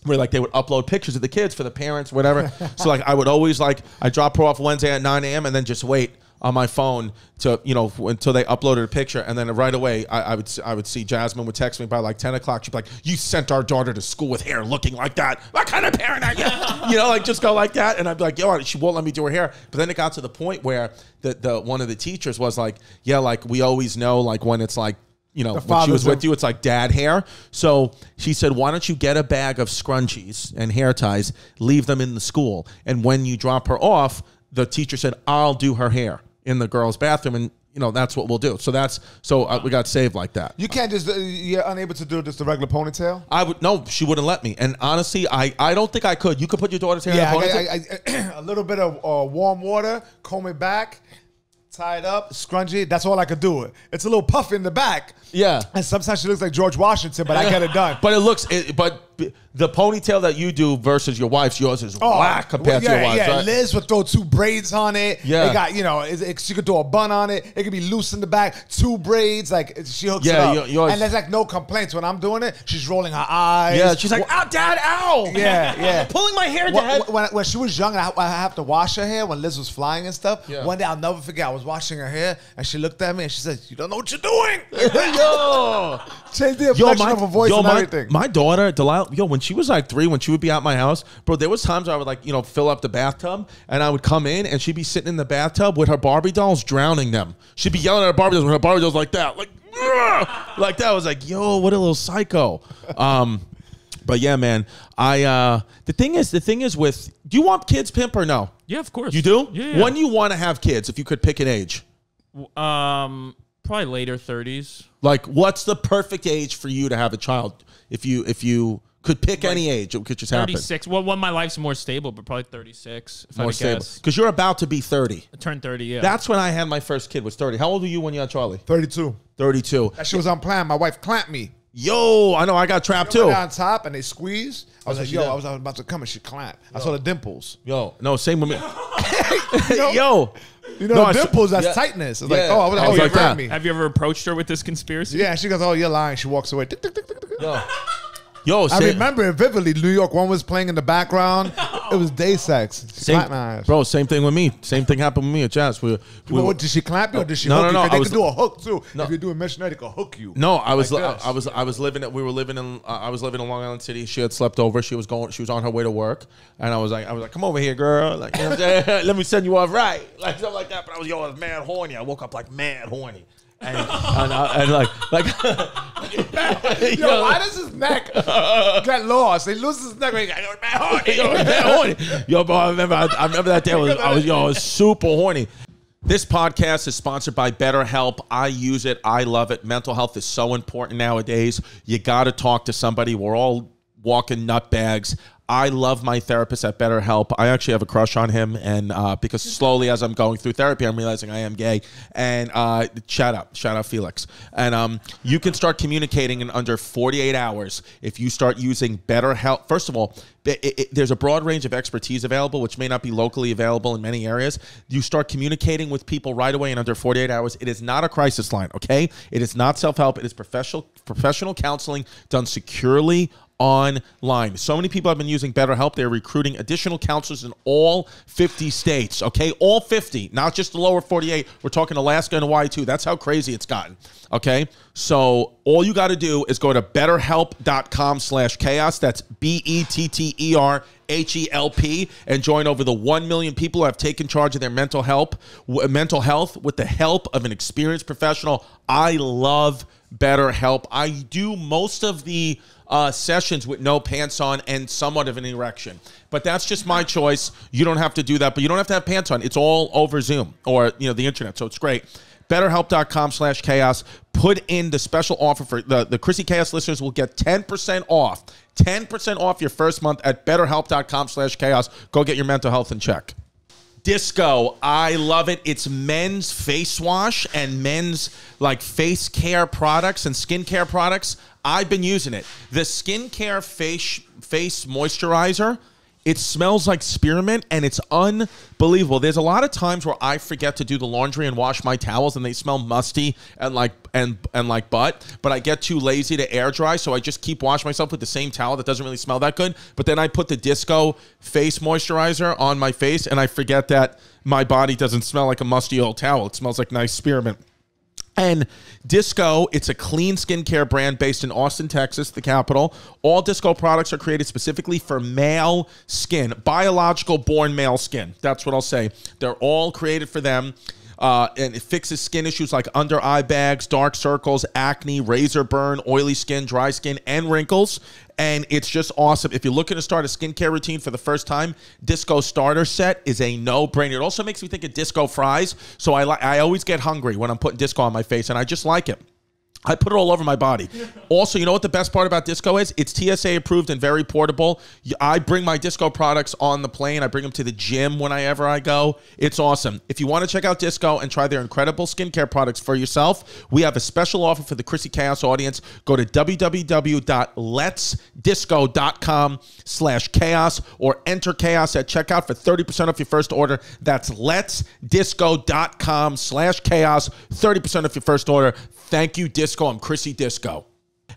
where like they would upload pictures of the kids for the parents, whatever. So like I would always I'd drop her off Wednesday at 9 a.m. and then just wait on my phone to, you know, until they uploaded a picture. And then right away, I would see Jasmine would text me by like 10 o'clock. She'd be like, you sent our daughter to school with hair looking like that. What kind of parent are you? You know, like just go like that. And I'd be like, yo, she won't let me do her hair. But then it got to the point where the one of the teachers was like, yeah, like we always know, like when it's like, you know, when she was with you, it's like dad hair. So she said, why don't you get a bag of scrunchies and hair ties, leave them in the school. And when you drop her off, the teacher said, I'll do her hair in the girls' bathroom. And, you know, that's what we'll do. So that's, so we got saved like that. You can't just, you're unable to do just a regular ponytail? I would, no, she wouldn't let me. And honestly, I don't think I could. You could put your daughter's hair in a ponytail? A little bit of warm water, comb it back, tie it up, scrunchie. That's all I could do. It's a little puff in the back. Yeah. And sometimes she looks like George Washington, but I get it done. But it looks, but the ponytail that you do versus your wife's, yours is whack compared to your wife's. Yeah, right? Liz would throw two braids on it. Yeah. It got, you know, she could throw a bun on it. It could be loose in the back, two braids. Like, she hooks it up. And there's like no complaints when I'm doing it. She's rolling her eyes. Yeah, she's like, ow, dad, ow. Yeah, yeah. Pulling my hair, dad. When she was young, and I have to wash her hair when Liz was flying and stuff. Yeah. One day, I'll never forget, I was washing her hair, and she looked at me, and she said, you don't know what you're doing. Yo, change the inflection of her voice and everything. My daughter, Delilah, yo, when she was like 3, when she would be out my house, bro, there was times I would like, you know, fill up the bathtub, and I would come in, and she'd be sitting in the bathtub with her Barbie dolls, drowning them. She'd be yelling at her Barbie dolls when her Barbie dolls like that, like that. I was like, yo, what a little psycho. But yeah, man, the thing is with, do you want kids, Pimp, or no? Yeah, of course. You do? Yeah. When you want to have kids, if you could pick an age? Probably later 30s. Like, what's the perfect age for you to have a child? If you could pick like any age, it could just happen. 36. Well, when my life's more stable, but probably 36. If more stable, because you're about to be 30. I turned 30. Yeah. That's when I had my first kid. Was 30. How old were you when you had Charlie? 32. 32. That shit was unplanned. My wife clamped me. Yo, I know. I got trapped too. On top, and they squeezed. I was like, yo, I was about to come, and she clamped. I saw the dimples. Yo, no, same with me. Yo. You know, no, dimples, that's tightness. It's like, oh, I was like that. Have you ever approached her with this conspiracy? Yeah, she goes, oh, you're lying. She walks away. Yo, I remember it vividly. New York One was playing in the background. It was day sex. Bro, same thing with me. Same thing happened with me at Jazz. Did she clap you or did she hook you? No, they could do a hook too. No. If you're doing missionary, they could hook you. No, I was living in Long Island City. She had slept over. She was on her way to work, and I was like, come over here, girl. Like, you know what I'm saying? Let me send you off right. Like something like that. But I was mad horny. I woke up like mad horny. And yo, why does his neck get lost? He loses his neck. Like, yo, bro, I remember that day. I was super horny. This podcast is sponsored by BetterHelp. I use it. I love it. Mental health is so important nowadays. You got to talk to somebody. We're all walking nutbags. I love my therapist at BetterHelp. I actually have a crush on him, and because slowly as I'm going through therapy, I'm realizing I am gay. And shout out Felix. And you can start communicating in under 48 hours if you start using BetterHelp. First of all, there's a broad range of expertise available, which may not be locally available in many areas. You start communicating with people right away in under 48 hours. It is not a crisis line, okay? It is not self-help. It is professional counseling done securely online. So many people have been using BetterHelp. They're recruiting additional counselors in all 50 states, okay? All 50, not just the lower 48. We're talking Alaska and Hawaii too. That's how crazy it's gotten, okay? So all you got to do is go to betterhelp.com/chaos. That's BetterHelp and join over the 1 million people who have taken charge of their mental health with the help of an experienced professional. I love BetterHelp. I do most of the sessions with no pants on and somewhat of an erection. But that's just my choice. You don't have to do that, but you don't have to have pants on. It's all over Zoom or, you know, the internet, so it's great. BetterHelp.com/chaos. Put in the special offer for the Chrissy Chaos listeners will get 10% off. 10% off your first month at BetterHelp.com/chaos. Go get your mental health in check. Disco, I love it. It's men's face wash and men's like face care products and skincare products. I've been using it. The skincare face moisturizer It smells like spearmint, and it's unbelievable. There's a lot of times where I forget to do the laundry and wash my towels, and they smell musty and like butt, but I get too lazy to air dry, so I just keep washing myself with the same towel that doesn't really smell that good. But then I put the Disco face moisturizer on my face, and I forget that my body doesn't smell like a musty old towel. It smells like nice spearmint. And Disco, it's a clean skincare brand based in Austin, Texas, the capital. All Disco products are created specifically for male skin, biological born male skin. That's what I'll say. They're all created for them. And it fixes skin issues like under eye bags, dark circles, acne, razor burn, oily skin, dry skin, and wrinkles. And it's just awesome. If you're looking to start a skincare routine for the first time, Disco Starter Set is a no-brainer. It also makes me think of Disco Fries. So I always get hungry when I'm putting Disco on my face, and I just like it. I put it all over my body. Also, you know what the best part about Disco is? It's TSA approved and very portable. I bring my Disco products on the plane. I bring them to the gym whenever I go. It's awesome. If you want to check out Disco and try their incredible skincare products for yourself, we have a special offer for the Chrissy Chaos audience. Go to www.letsdisco.com/chaos or enter chaos at checkout for 30% off your first order. That's letsdisco.com/chaos, 30% off your first order. Thank you, Disco. I'm Chrissy Disco.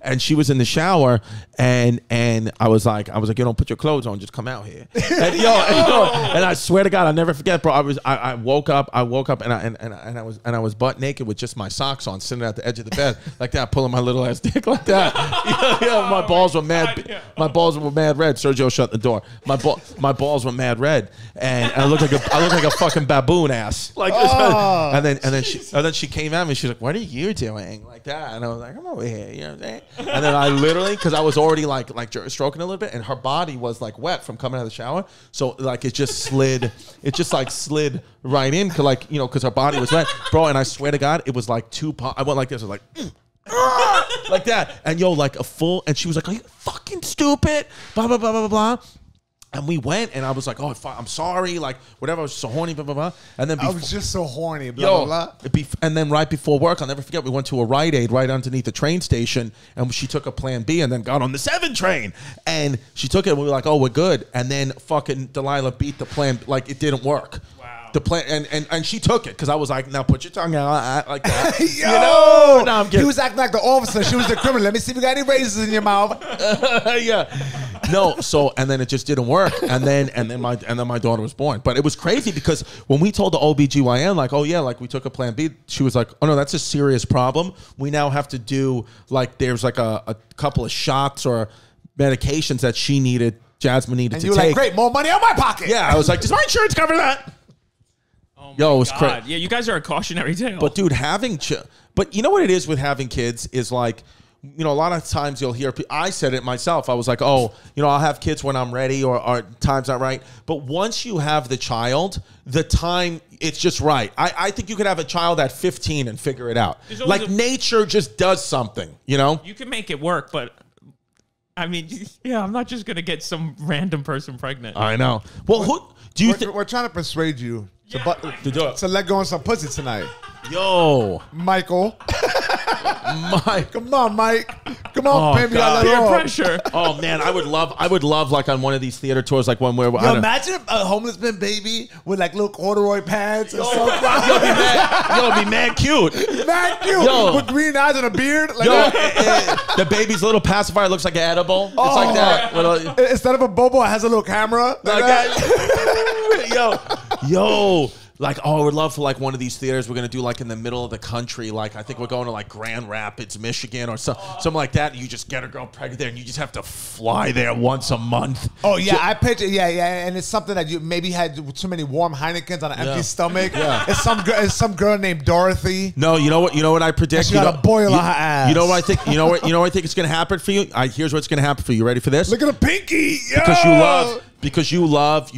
And she was in the shower, and I was like, you don't put your clothes on, just come out here. And yo, and I swear to God, I'll never forget, bro. I woke up and I was butt naked with just my socks on, sitting at the edge of the bed like that, pulling my little ass dick like that. Yo, my balls were mad. My balls were mad red. Sergio, shut the door. My balls were mad red, and I looked like a fucking baboon ass. Like, oh, and then she came at me. She's like, "What are you doing?" Like that, and I was like, "I'm over here," you know what I'm saying? And then I literally, because I was already like stroking a little bit, and her body was like wet from coming out of the shower, so like it just slid, it just like slid right in, like, you know, because her body was wet, bro. And I swear to God, it was like two. I went like this, I was like, like that, and yo, like a full. And she was like, "Are you fucking stupid?" Blah blah blah blah blah. And we went, and I was like, "Oh, I'm sorry, like whatever. I was so horny, blah blah blah." And then I was just so horny, blah blah blah. And then right before work, I'll never forget, we went to a Rite Aid right underneath the train station, and she took a Plan B, and then got on the 7 train, and she took it. And we were like, "Oh, we're good." And then fucking Delilah beat the Plan, like it didn't work. Wow. The Plan, and she took it because I was like, "Now put your tongue out like that." Yo, you know? No, I'm kidding. He was acting like the officer. She was the criminal. Let me see if you got any razors in your mouth. Yeah. No, so, and then it just didn't work, and then my daughter was born. But it was crazy because when we told the OBGYN, like, "Oh yeah, like we took a Plan B," she was like, "Oh no, that's a serious problem. We now have to do, like, there's like a couple of shots or medications that she needed, Jasmine needed to take." And you were like, "Great, more money out of my pocket." Yeah, I was like, "Does my insurance cover that?" Oh my Yo, it was crazy. Yeah, you guys are a cautionary tale. But dude, but you know what it is with having kids is like, you know, a lot of times you'll hear, I said it myself, I was like, "Oh, you know, I'll have kids when I'm ready," or time's not right. But once you have the child, the time, it's just right. I think you could have a child at 15 and figure it out. Like, nature just does something, you know? You can make it work, but I mean, yeah, I'm not just going to get some random person pregnant. I know. Well, who do you think? We're trying to persuade you to let go on some pussy tonight. Yo. Michael. Mike, come on, Mike! Come on, baby! Peer pressure. Oh man, I would love like on one of these theater tours, like one where yo, imagine a homeless man baby with like little corduroy pants and stuff. Yo, be mad cute, yo, with green eyes and a beard. Like, yo, the baby's little pacifier looks like an edible. Oh, it's like that. Little, instead of a bobo, it has a little camera like that. Yo. Like, oh, I would love for like one of these theaters we're going to do like in the middle of the country. Like, I think we're going to like Grand Rapids, Michigan or something like that. You just get a girl pregnant there and you just have to fly there once a month. Oh, yeah. I picture, yeah. And it's something that you maybe had too many warm Heinekens on an empty stomach. Yeah. It's some girl named Dorothy. No, you know what I predict? She got a boil on her ass. You know what I think? You know what I think it's going to happen for you? Here's what's going to happen for you. You ready for this? Look at the pinky. Yo! Because you love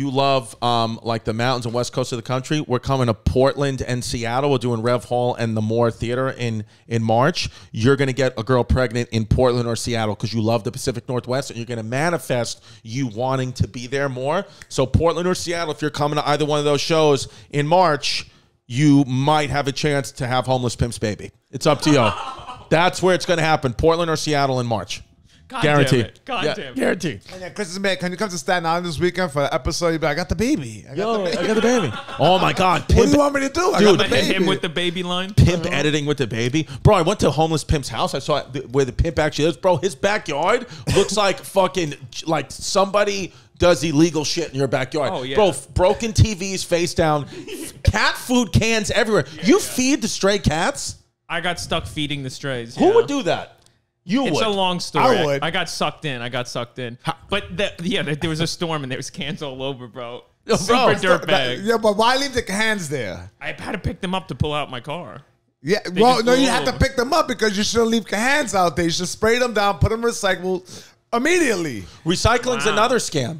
like the mountains and west coast of the country. We're coming to Portland and Seattle. We're doing Rev Hall and the Moore Theater in March. You're going to get a girl pregnant in Portland or Seattle because you love the Pacific Northwest, and you're going to manifest you wanting to be there more. So Portland or Seattle, if you're coming to either one of those shows in March, you might have a chance to have Homeless Pimp's baby. It's up to you. That's where it's going to happen, Portland or Seattle in March. Guaranteed. God damn it. Guaranteed. And then Chris is mad. Can you come to Staten Island this weekend for an episode? You'll be like, I got the baby. I got the baby. Oh, my God. Pimp. What do you want me to do? Dude, I got the baby. Him with the baby line. Pimp editing with the baby. Bro, I went to Homeless Pimp's house. I saw where the pimp actually lives. Bro, his backyard looks like fucking, like somebody does illegal shit in your backyard. Oh, yeah. Bro, broken TVs face down. Cat food cans everywhere. Yeah, you feed the stray cats? I got stuck feeding the strays. Who would do that? It's a long story. I would. I got sucked in. But there was a storm and there was cans all over, bro. Super dirtbag. Yeah, but why leave the cans there? I had to pick them up to pull out my car. Yeah, well, no, you have to pick them up because you shouldn't leave cans out there. You should spray them down, put them recyclable immediately. Recycling's another scam.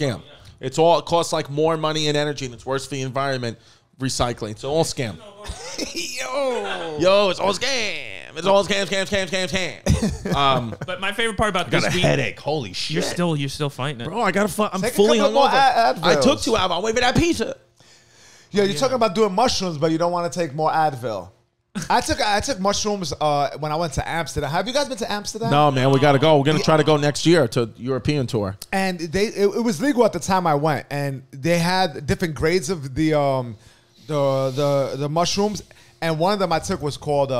Yeah. It costs like more money and energy, and it's worse for the environment. Recycling. It's all scam. Yo, it's all scam. It's all scam. But my favorite part about this week, headache. Holy shit. You're still fighting it. Bro, I'm fully hungover. I took 2 hours. I'm waiting for that pizza. Yo, you're talking about doing mushrooms, but you don't want to take more Advil. I took mushrooms when I went to Amsterdam. Have you guys been to Amsterdam? No, man, we gotta go. We're gonna try to go next year to European tour. And it was legal at the time I went, and they had different grades of the mushrooms, and one of them I took was called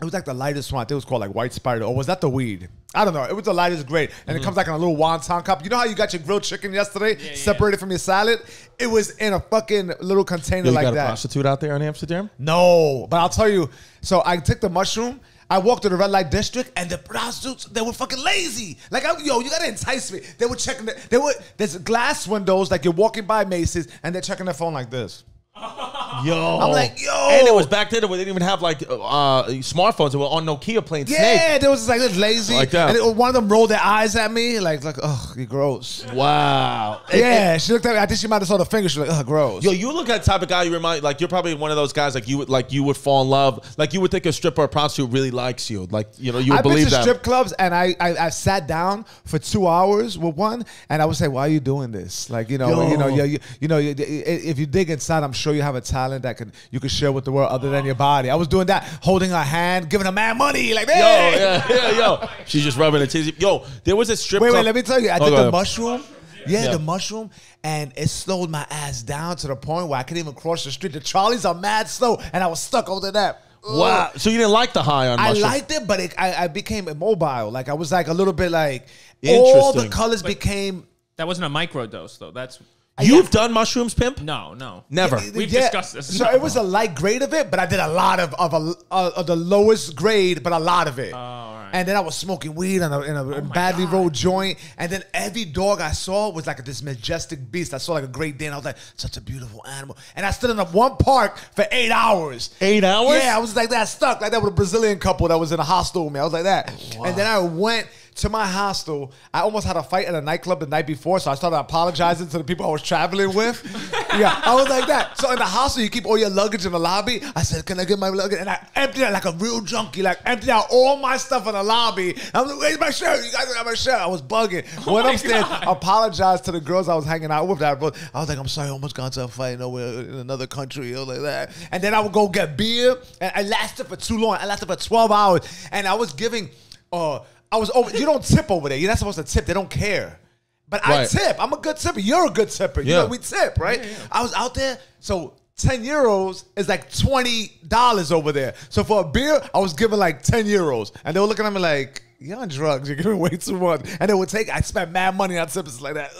it was like the lightest one. I think it was called like White Spider, or was that the weed? I don't know. It was the lightest grade, and it comes like in a little wonton cup. You know how you got your grilled chicken yesterday, separated from your salad? It was in a fucking little container like that. You got a prostitute out there in Amsterdam? No, but I'll tell you. So I took the mushroom. I walked to the red light district, and the prostitutes, they were fucking lazy. Like, yo, you got to entice me. They were checking. There's glass windows, like you're walking by Macy's, and they're checking their phone like this. Yo, I'm like, yo, and it was back then where they didn't even have like smartphones. They were on Nokia playing Snake. Yeah, there was just like this lazy, like that. And one of them rolled their eyes at me, like, oh, you're gross. Wow. Yeah, she looked at me. I think she might have saw the finger. She was like, oh, gross. Yo, you look like the type of guy you remind. Like, you're probably one of those guys. Like you would fall in love. Like you would think a stripper or prostitute really likes you. Like, you know, you would believe that. I've been to strip clubs and I sat down for 2 hours with one, and I would say, why are you doing this? Like, you know, you know, if you dig inside, I'm sure you have a talent that you could share with the world other than your body. I was doing that, holding her hand, giving her mad money, like, hey. Yo. She's just rubbing her titties. Yo, there was a strip club. Wait, let me tell you. I did the mushroom. Yeah, the mushroom, and it slowed my ass down to the point where I couldn't even cross the street. The Charlies are mad slow, and I was stuck over that. Wow. So you didn't like the high on mushrooms? I liked it, but I became immobile. Like, I was like a little bit like, all the colors became. That wasn't a microdose, though. That's. You've done mushrooms, Pimp? No, no. Never. We've discussed this. So it was a light grade of it, but I did a lot of the lowest grade, but a lot of it. Oh, all right. And then I was smoking weed in a badly rolled joint. And then every dog I saw was like this majestic beast. I saw like a Great Dane. I was like, such a beautiful animal. And I stood in one park for 8 hours. 8 hours? Yeah, I was like that, stuck like that with a Brazilian couple that was in a hostel with me. I was like that. Wow. And then I went to my hostel. I almost had a fight at a nightclub the night before, so I started apologizing to the people I was traveling with. Yeah, I was like that. So in the hostel, you keep all your luggage in the lobby. I said, can I get my luggage? And I emptied out like a real junkie, like emptied out all my stuff in the lobby. I was like, where's my shirt? You guys don't have my shirt. I was bugging. Went upstairs, apologized to the girls I was hanging out with. I was like, I'm sorry, I almost got into a fight nowhere in another country, or like that. And then I would go get beer, and I lasted for too long. I lasted for 12 hours, and I was giving, you don't tip over there. You're not supposed to tip. They don't care. But I tip. I'm a good tipper. You're a good tipper. You know, we tip, right? Yeah. I was out there. So 10 euros is like $20 over there. So for a beer, I was giving like 10 euros. And they were looking at me like, you're on drugs. You're giving way too much. And they would take, I spent mad money on tips like that.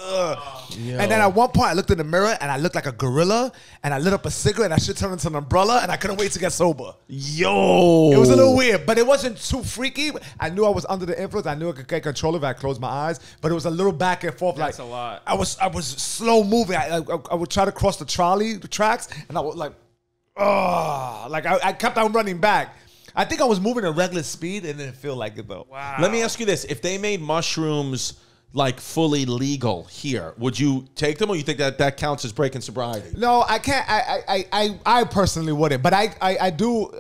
And then at one point, I looked in the mirror, and I looked like a gorilla. And I lit up a cigarette, and I should turn into an umbrella. And I couldn't wait to get sober. Yo. It was a little weird, but it wasn't too freaky. I knew I was under the influence. I knew I could get control of it. I closed my eyes. But it was a little back and forth. That's like, a lot. I was slow moving. I would try to cross the trolley tracks, and I was like, I kept on running back. I think I was moving at regular speed, and it didn't feel like it, though. Wow. Let me ask you this. If they made mushrooms like fully legal here, would you take them, or you think that counts as breaking sobriety? No, I can't. I personally wouldn't. But I do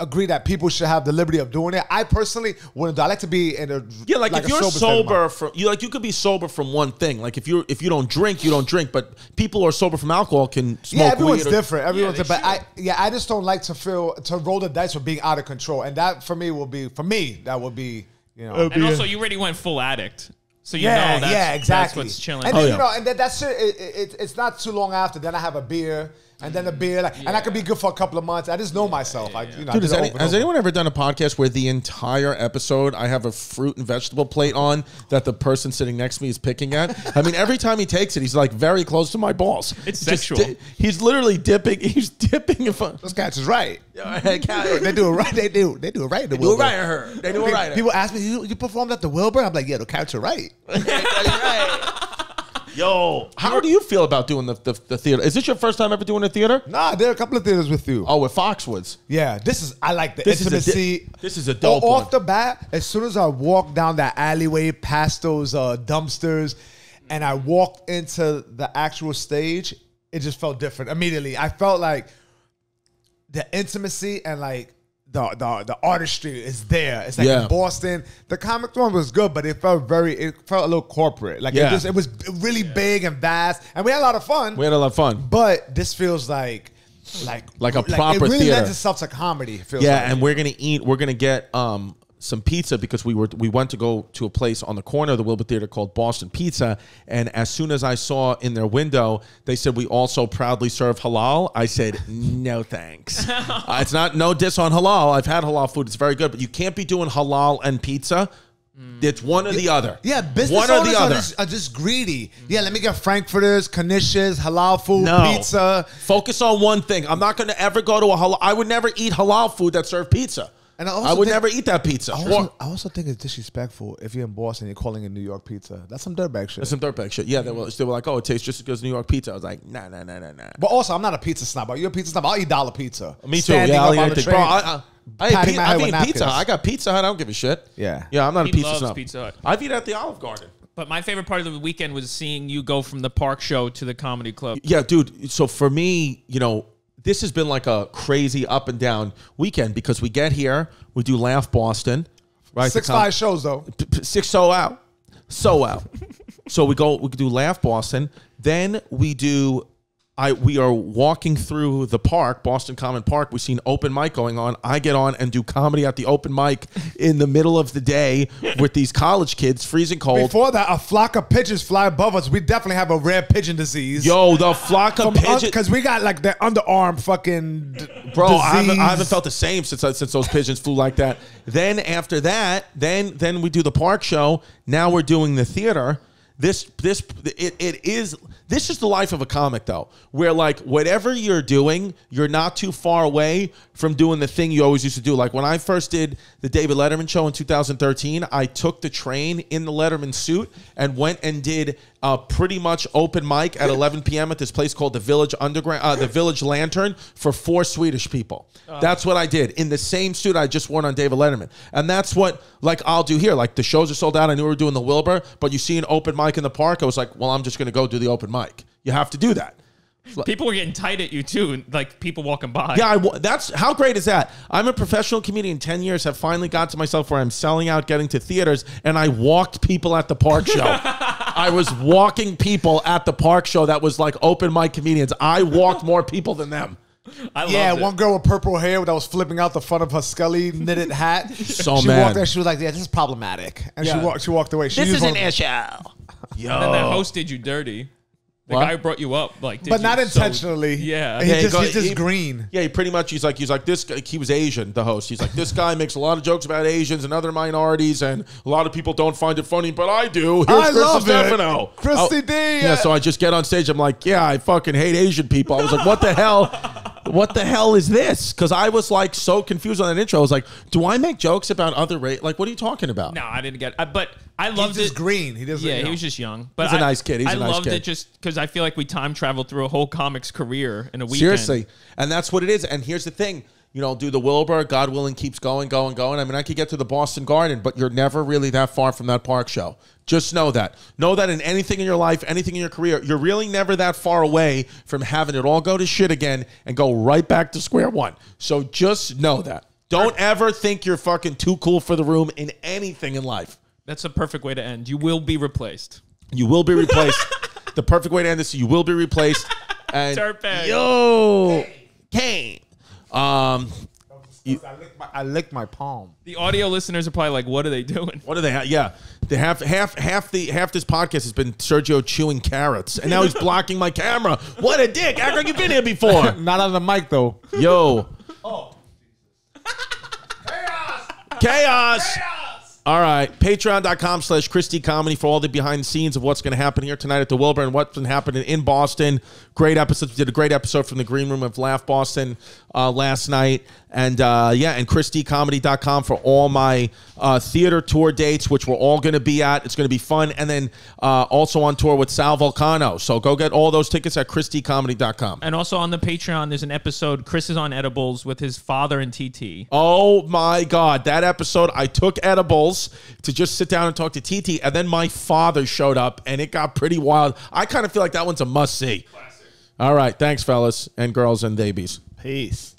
agree that people should have the liberty of doing it. I personally wouldn't. I like to be in a like if you're sober from you could be sober from one thing. Like if you don't drink, you don't drink. But people who are sober from alcohol can smoke. Yeah, everyone's different. Everyone's different. But I just don't like to roll the dice for being out of control, and that for me will be that would be. You know, and also you already went full addict. So you know that's, exactly. That's what's chilling. And then, you know, and that's it's not too long after. Then I have a beer, and then a beer, like, and I could be good for a couple of months. I just know myself. I, you know, dude, has anyone ever done a podcast where the entire episode I have a fruit and vegetable plate on that the person sitting next to me is picking at? I mean, every time he takes it, he's like very close to my balls. It's sexual. He's literally dipping. He's dipping. Those guys is right. They do it right. They do it right. They do it right at her. They do it right. People ask me, you performed at the Wilbur? I'm like, yeah, the couch are right. Yo, how do you feel about doing the theater? Is this your first time ever doing a theater? Nah, there are a couple of theaters with you. Oh, with Foxwoods. Yeah, this is, I like the intimacy. This is a dope one. Off the bat, as soon as I walked down that alleyway past those dumpsters and I walked into the actual stage, it just felt different immediately. I felt like the intimacy and like the artistry is there. It's like in Boston. The comic one was good, but it felt a little corporate. Like it was really big and vast, and we had a lot of fun. We had a lot of fun. But this feels like a proper theater. It really lends itself to comedy. It feels like. And we're gonna get some pizza because we went to go to a place on the corner of the Wilbur Theater called Boston Pizza, and as soon as I saw in their window they said we also proudly serve halal, I said no thanks. It's not no diss on halal. I've had halal food; it's very good, but you can't be doing halal and pizza. It's one or the other. Yeah, business owners are just greedy. Yeah, let me get frankfurters, knishes, halal food, pizza. Focus on one thing. I'm not going to ever go to a halal. I would never eat halal food that served pizza. And I would never eat that pizza. I also think it's disrespectful if you're in Boston and you're calling it New York pizza. That's some dirtbag shit. That's some dirtbag shit. Yeah, they were like, oh, it tastes just as good as New York pizza. I was like, nah. But also, I'm not a pizza snob. Are you a pizza snob? I'll eat dollar pizza. Me too. Standing up on the train. Bro, I eat pizza. I got Pizza Hut. I don't give a shit. Yeah. Yeah, I'm not a pizza snob. Pizza Hut. I've eaten at the Olive Garden. But my favorite part of the weekend was seeing you go from the Park Show to the Comedy Club. Yeah, dude. So for me, you know, this has been like a crazy up and down weekend because we get here, we do Laugh Boston, right? 6-5 shows though. 6 so out. So we do Laugh Boston. Then we do, we are walking through the park, Boston Common Park. We see an open mic going on. I get on and do comedy at the open mic in the middle of the day with these college kids, freezing cold. Before that, a flock of pigeons fly above us. We definitely have a rare pigeon disease. Yo, the flock of pigeons. Because we got like the underarm fucking bro, I haven't felt the same since those pigeons flew like that. Then after that, then we do the Park Show. Now we're doing the theater. This is the life of a comic though, where like whatever you're doing, you're not too far away from doing the thing you always used to do. Like when I first did the David Letterman show in 2013, I took the train in the Letterman suit and went and did pretty much open mic at 11 p.m. at this place called the Village Underground, the Village Lantern for 4 Swedish people. That's what I did in the same suit I just worn on David Letterman, and that's what like I'll do here. Like the shows are sold out. I knew we were doing the Wilbur, but you see an open mic in the park. I was like, well, I'm just going to go do the open mic. You have to do that. People were getting tight at you too, like people walking by. Yeah, that's how great is that? I'm a professional comedian. 10 years have finally got to myself where I'm selling out, getting to theaters, and I walked people at the Park Show. I was walking people at the Park Show that was like open mic comedians. I walked more people than them. I loved it. One girl with purple hair that was flipping out the front of her Scully knitted hat. She walked there. She was like, "Yeah, this is problematic," and she walked away. This is an issue. Yo, and then that host did you dirty. The guy who brought you up, like, but not intentionally. Yeah, he's just green. Yeah, he pretty much. He's like this guy. He was Asian. The host. He's like, this guy makes a lot of jokes about Asians and other minorities, and a lot of people don't find it funny, but I do. Here's Chris Distefano, Chrissy D. Yeah, so I just get on stage. I'm like, yeah, I fucking hate Asian people. I was like, what the hell? What the hell is this? Because I was like so confused on that intro. I was like, do I make jokes about other race? Like, what are you talking about? No, I didn't get it. But I loved it. He's just green. He doesn't. Yeah, he was just young. But he's a nice kid. I loved it just because I feel like we time traveled through a whole comic's career in a weekend. Seriously. And that's what it is. And here's the thing. You know, do the Wilbur, God willing, keeps going, going, going. I mean, I could get to the Boston Garden, but you're never really that far from that Park Show. Just know that. Know that in anything in your life, anything in your career, you're really never that far away from having it all go to shit again and go right back to square one. So just know that. Don't ever think you're fucking too cool for the room in anything in life. That's a perfect way to end. You will be replaced. You will be replaced. The perfect way to end this, you will be replaced. And yo, Kane. I licked my palm. The audio listeners are probably like, "What are they doing? What are they?" Yeah, they have half this podcast has been Sergio chewing carrots, and now he's blocking my camera. What a dick! Act like you've been here before. Not on the mic though. Yo. Oh. Chaos. Chaos. Chaos. All right, Patreon.com/ChrisDcomedy for all the behind the scenes of what's going to happen here tonight at the Wilbur and what's been happening in Boston. Great episodes. We did a great episode from the green room of Laugh Boston last night. And, yeah, and ChrissyComedy.com for all my theater tour dates, which we're all going to be at. It's going to be fun. And then also on tour with Sal Vulcano. So go get all those tickets at ChrissyComedy.com. And also on the Patreon, there's an episode, Chris is on edibles with his father and TT. Oh, my God. That episode, I took edibles to just sit down and talk to TT, and then my father showed up, and it got pretty wild. I kind of feel like that one's a must-see. All right, thanks, fellas and girls and babies. Peace.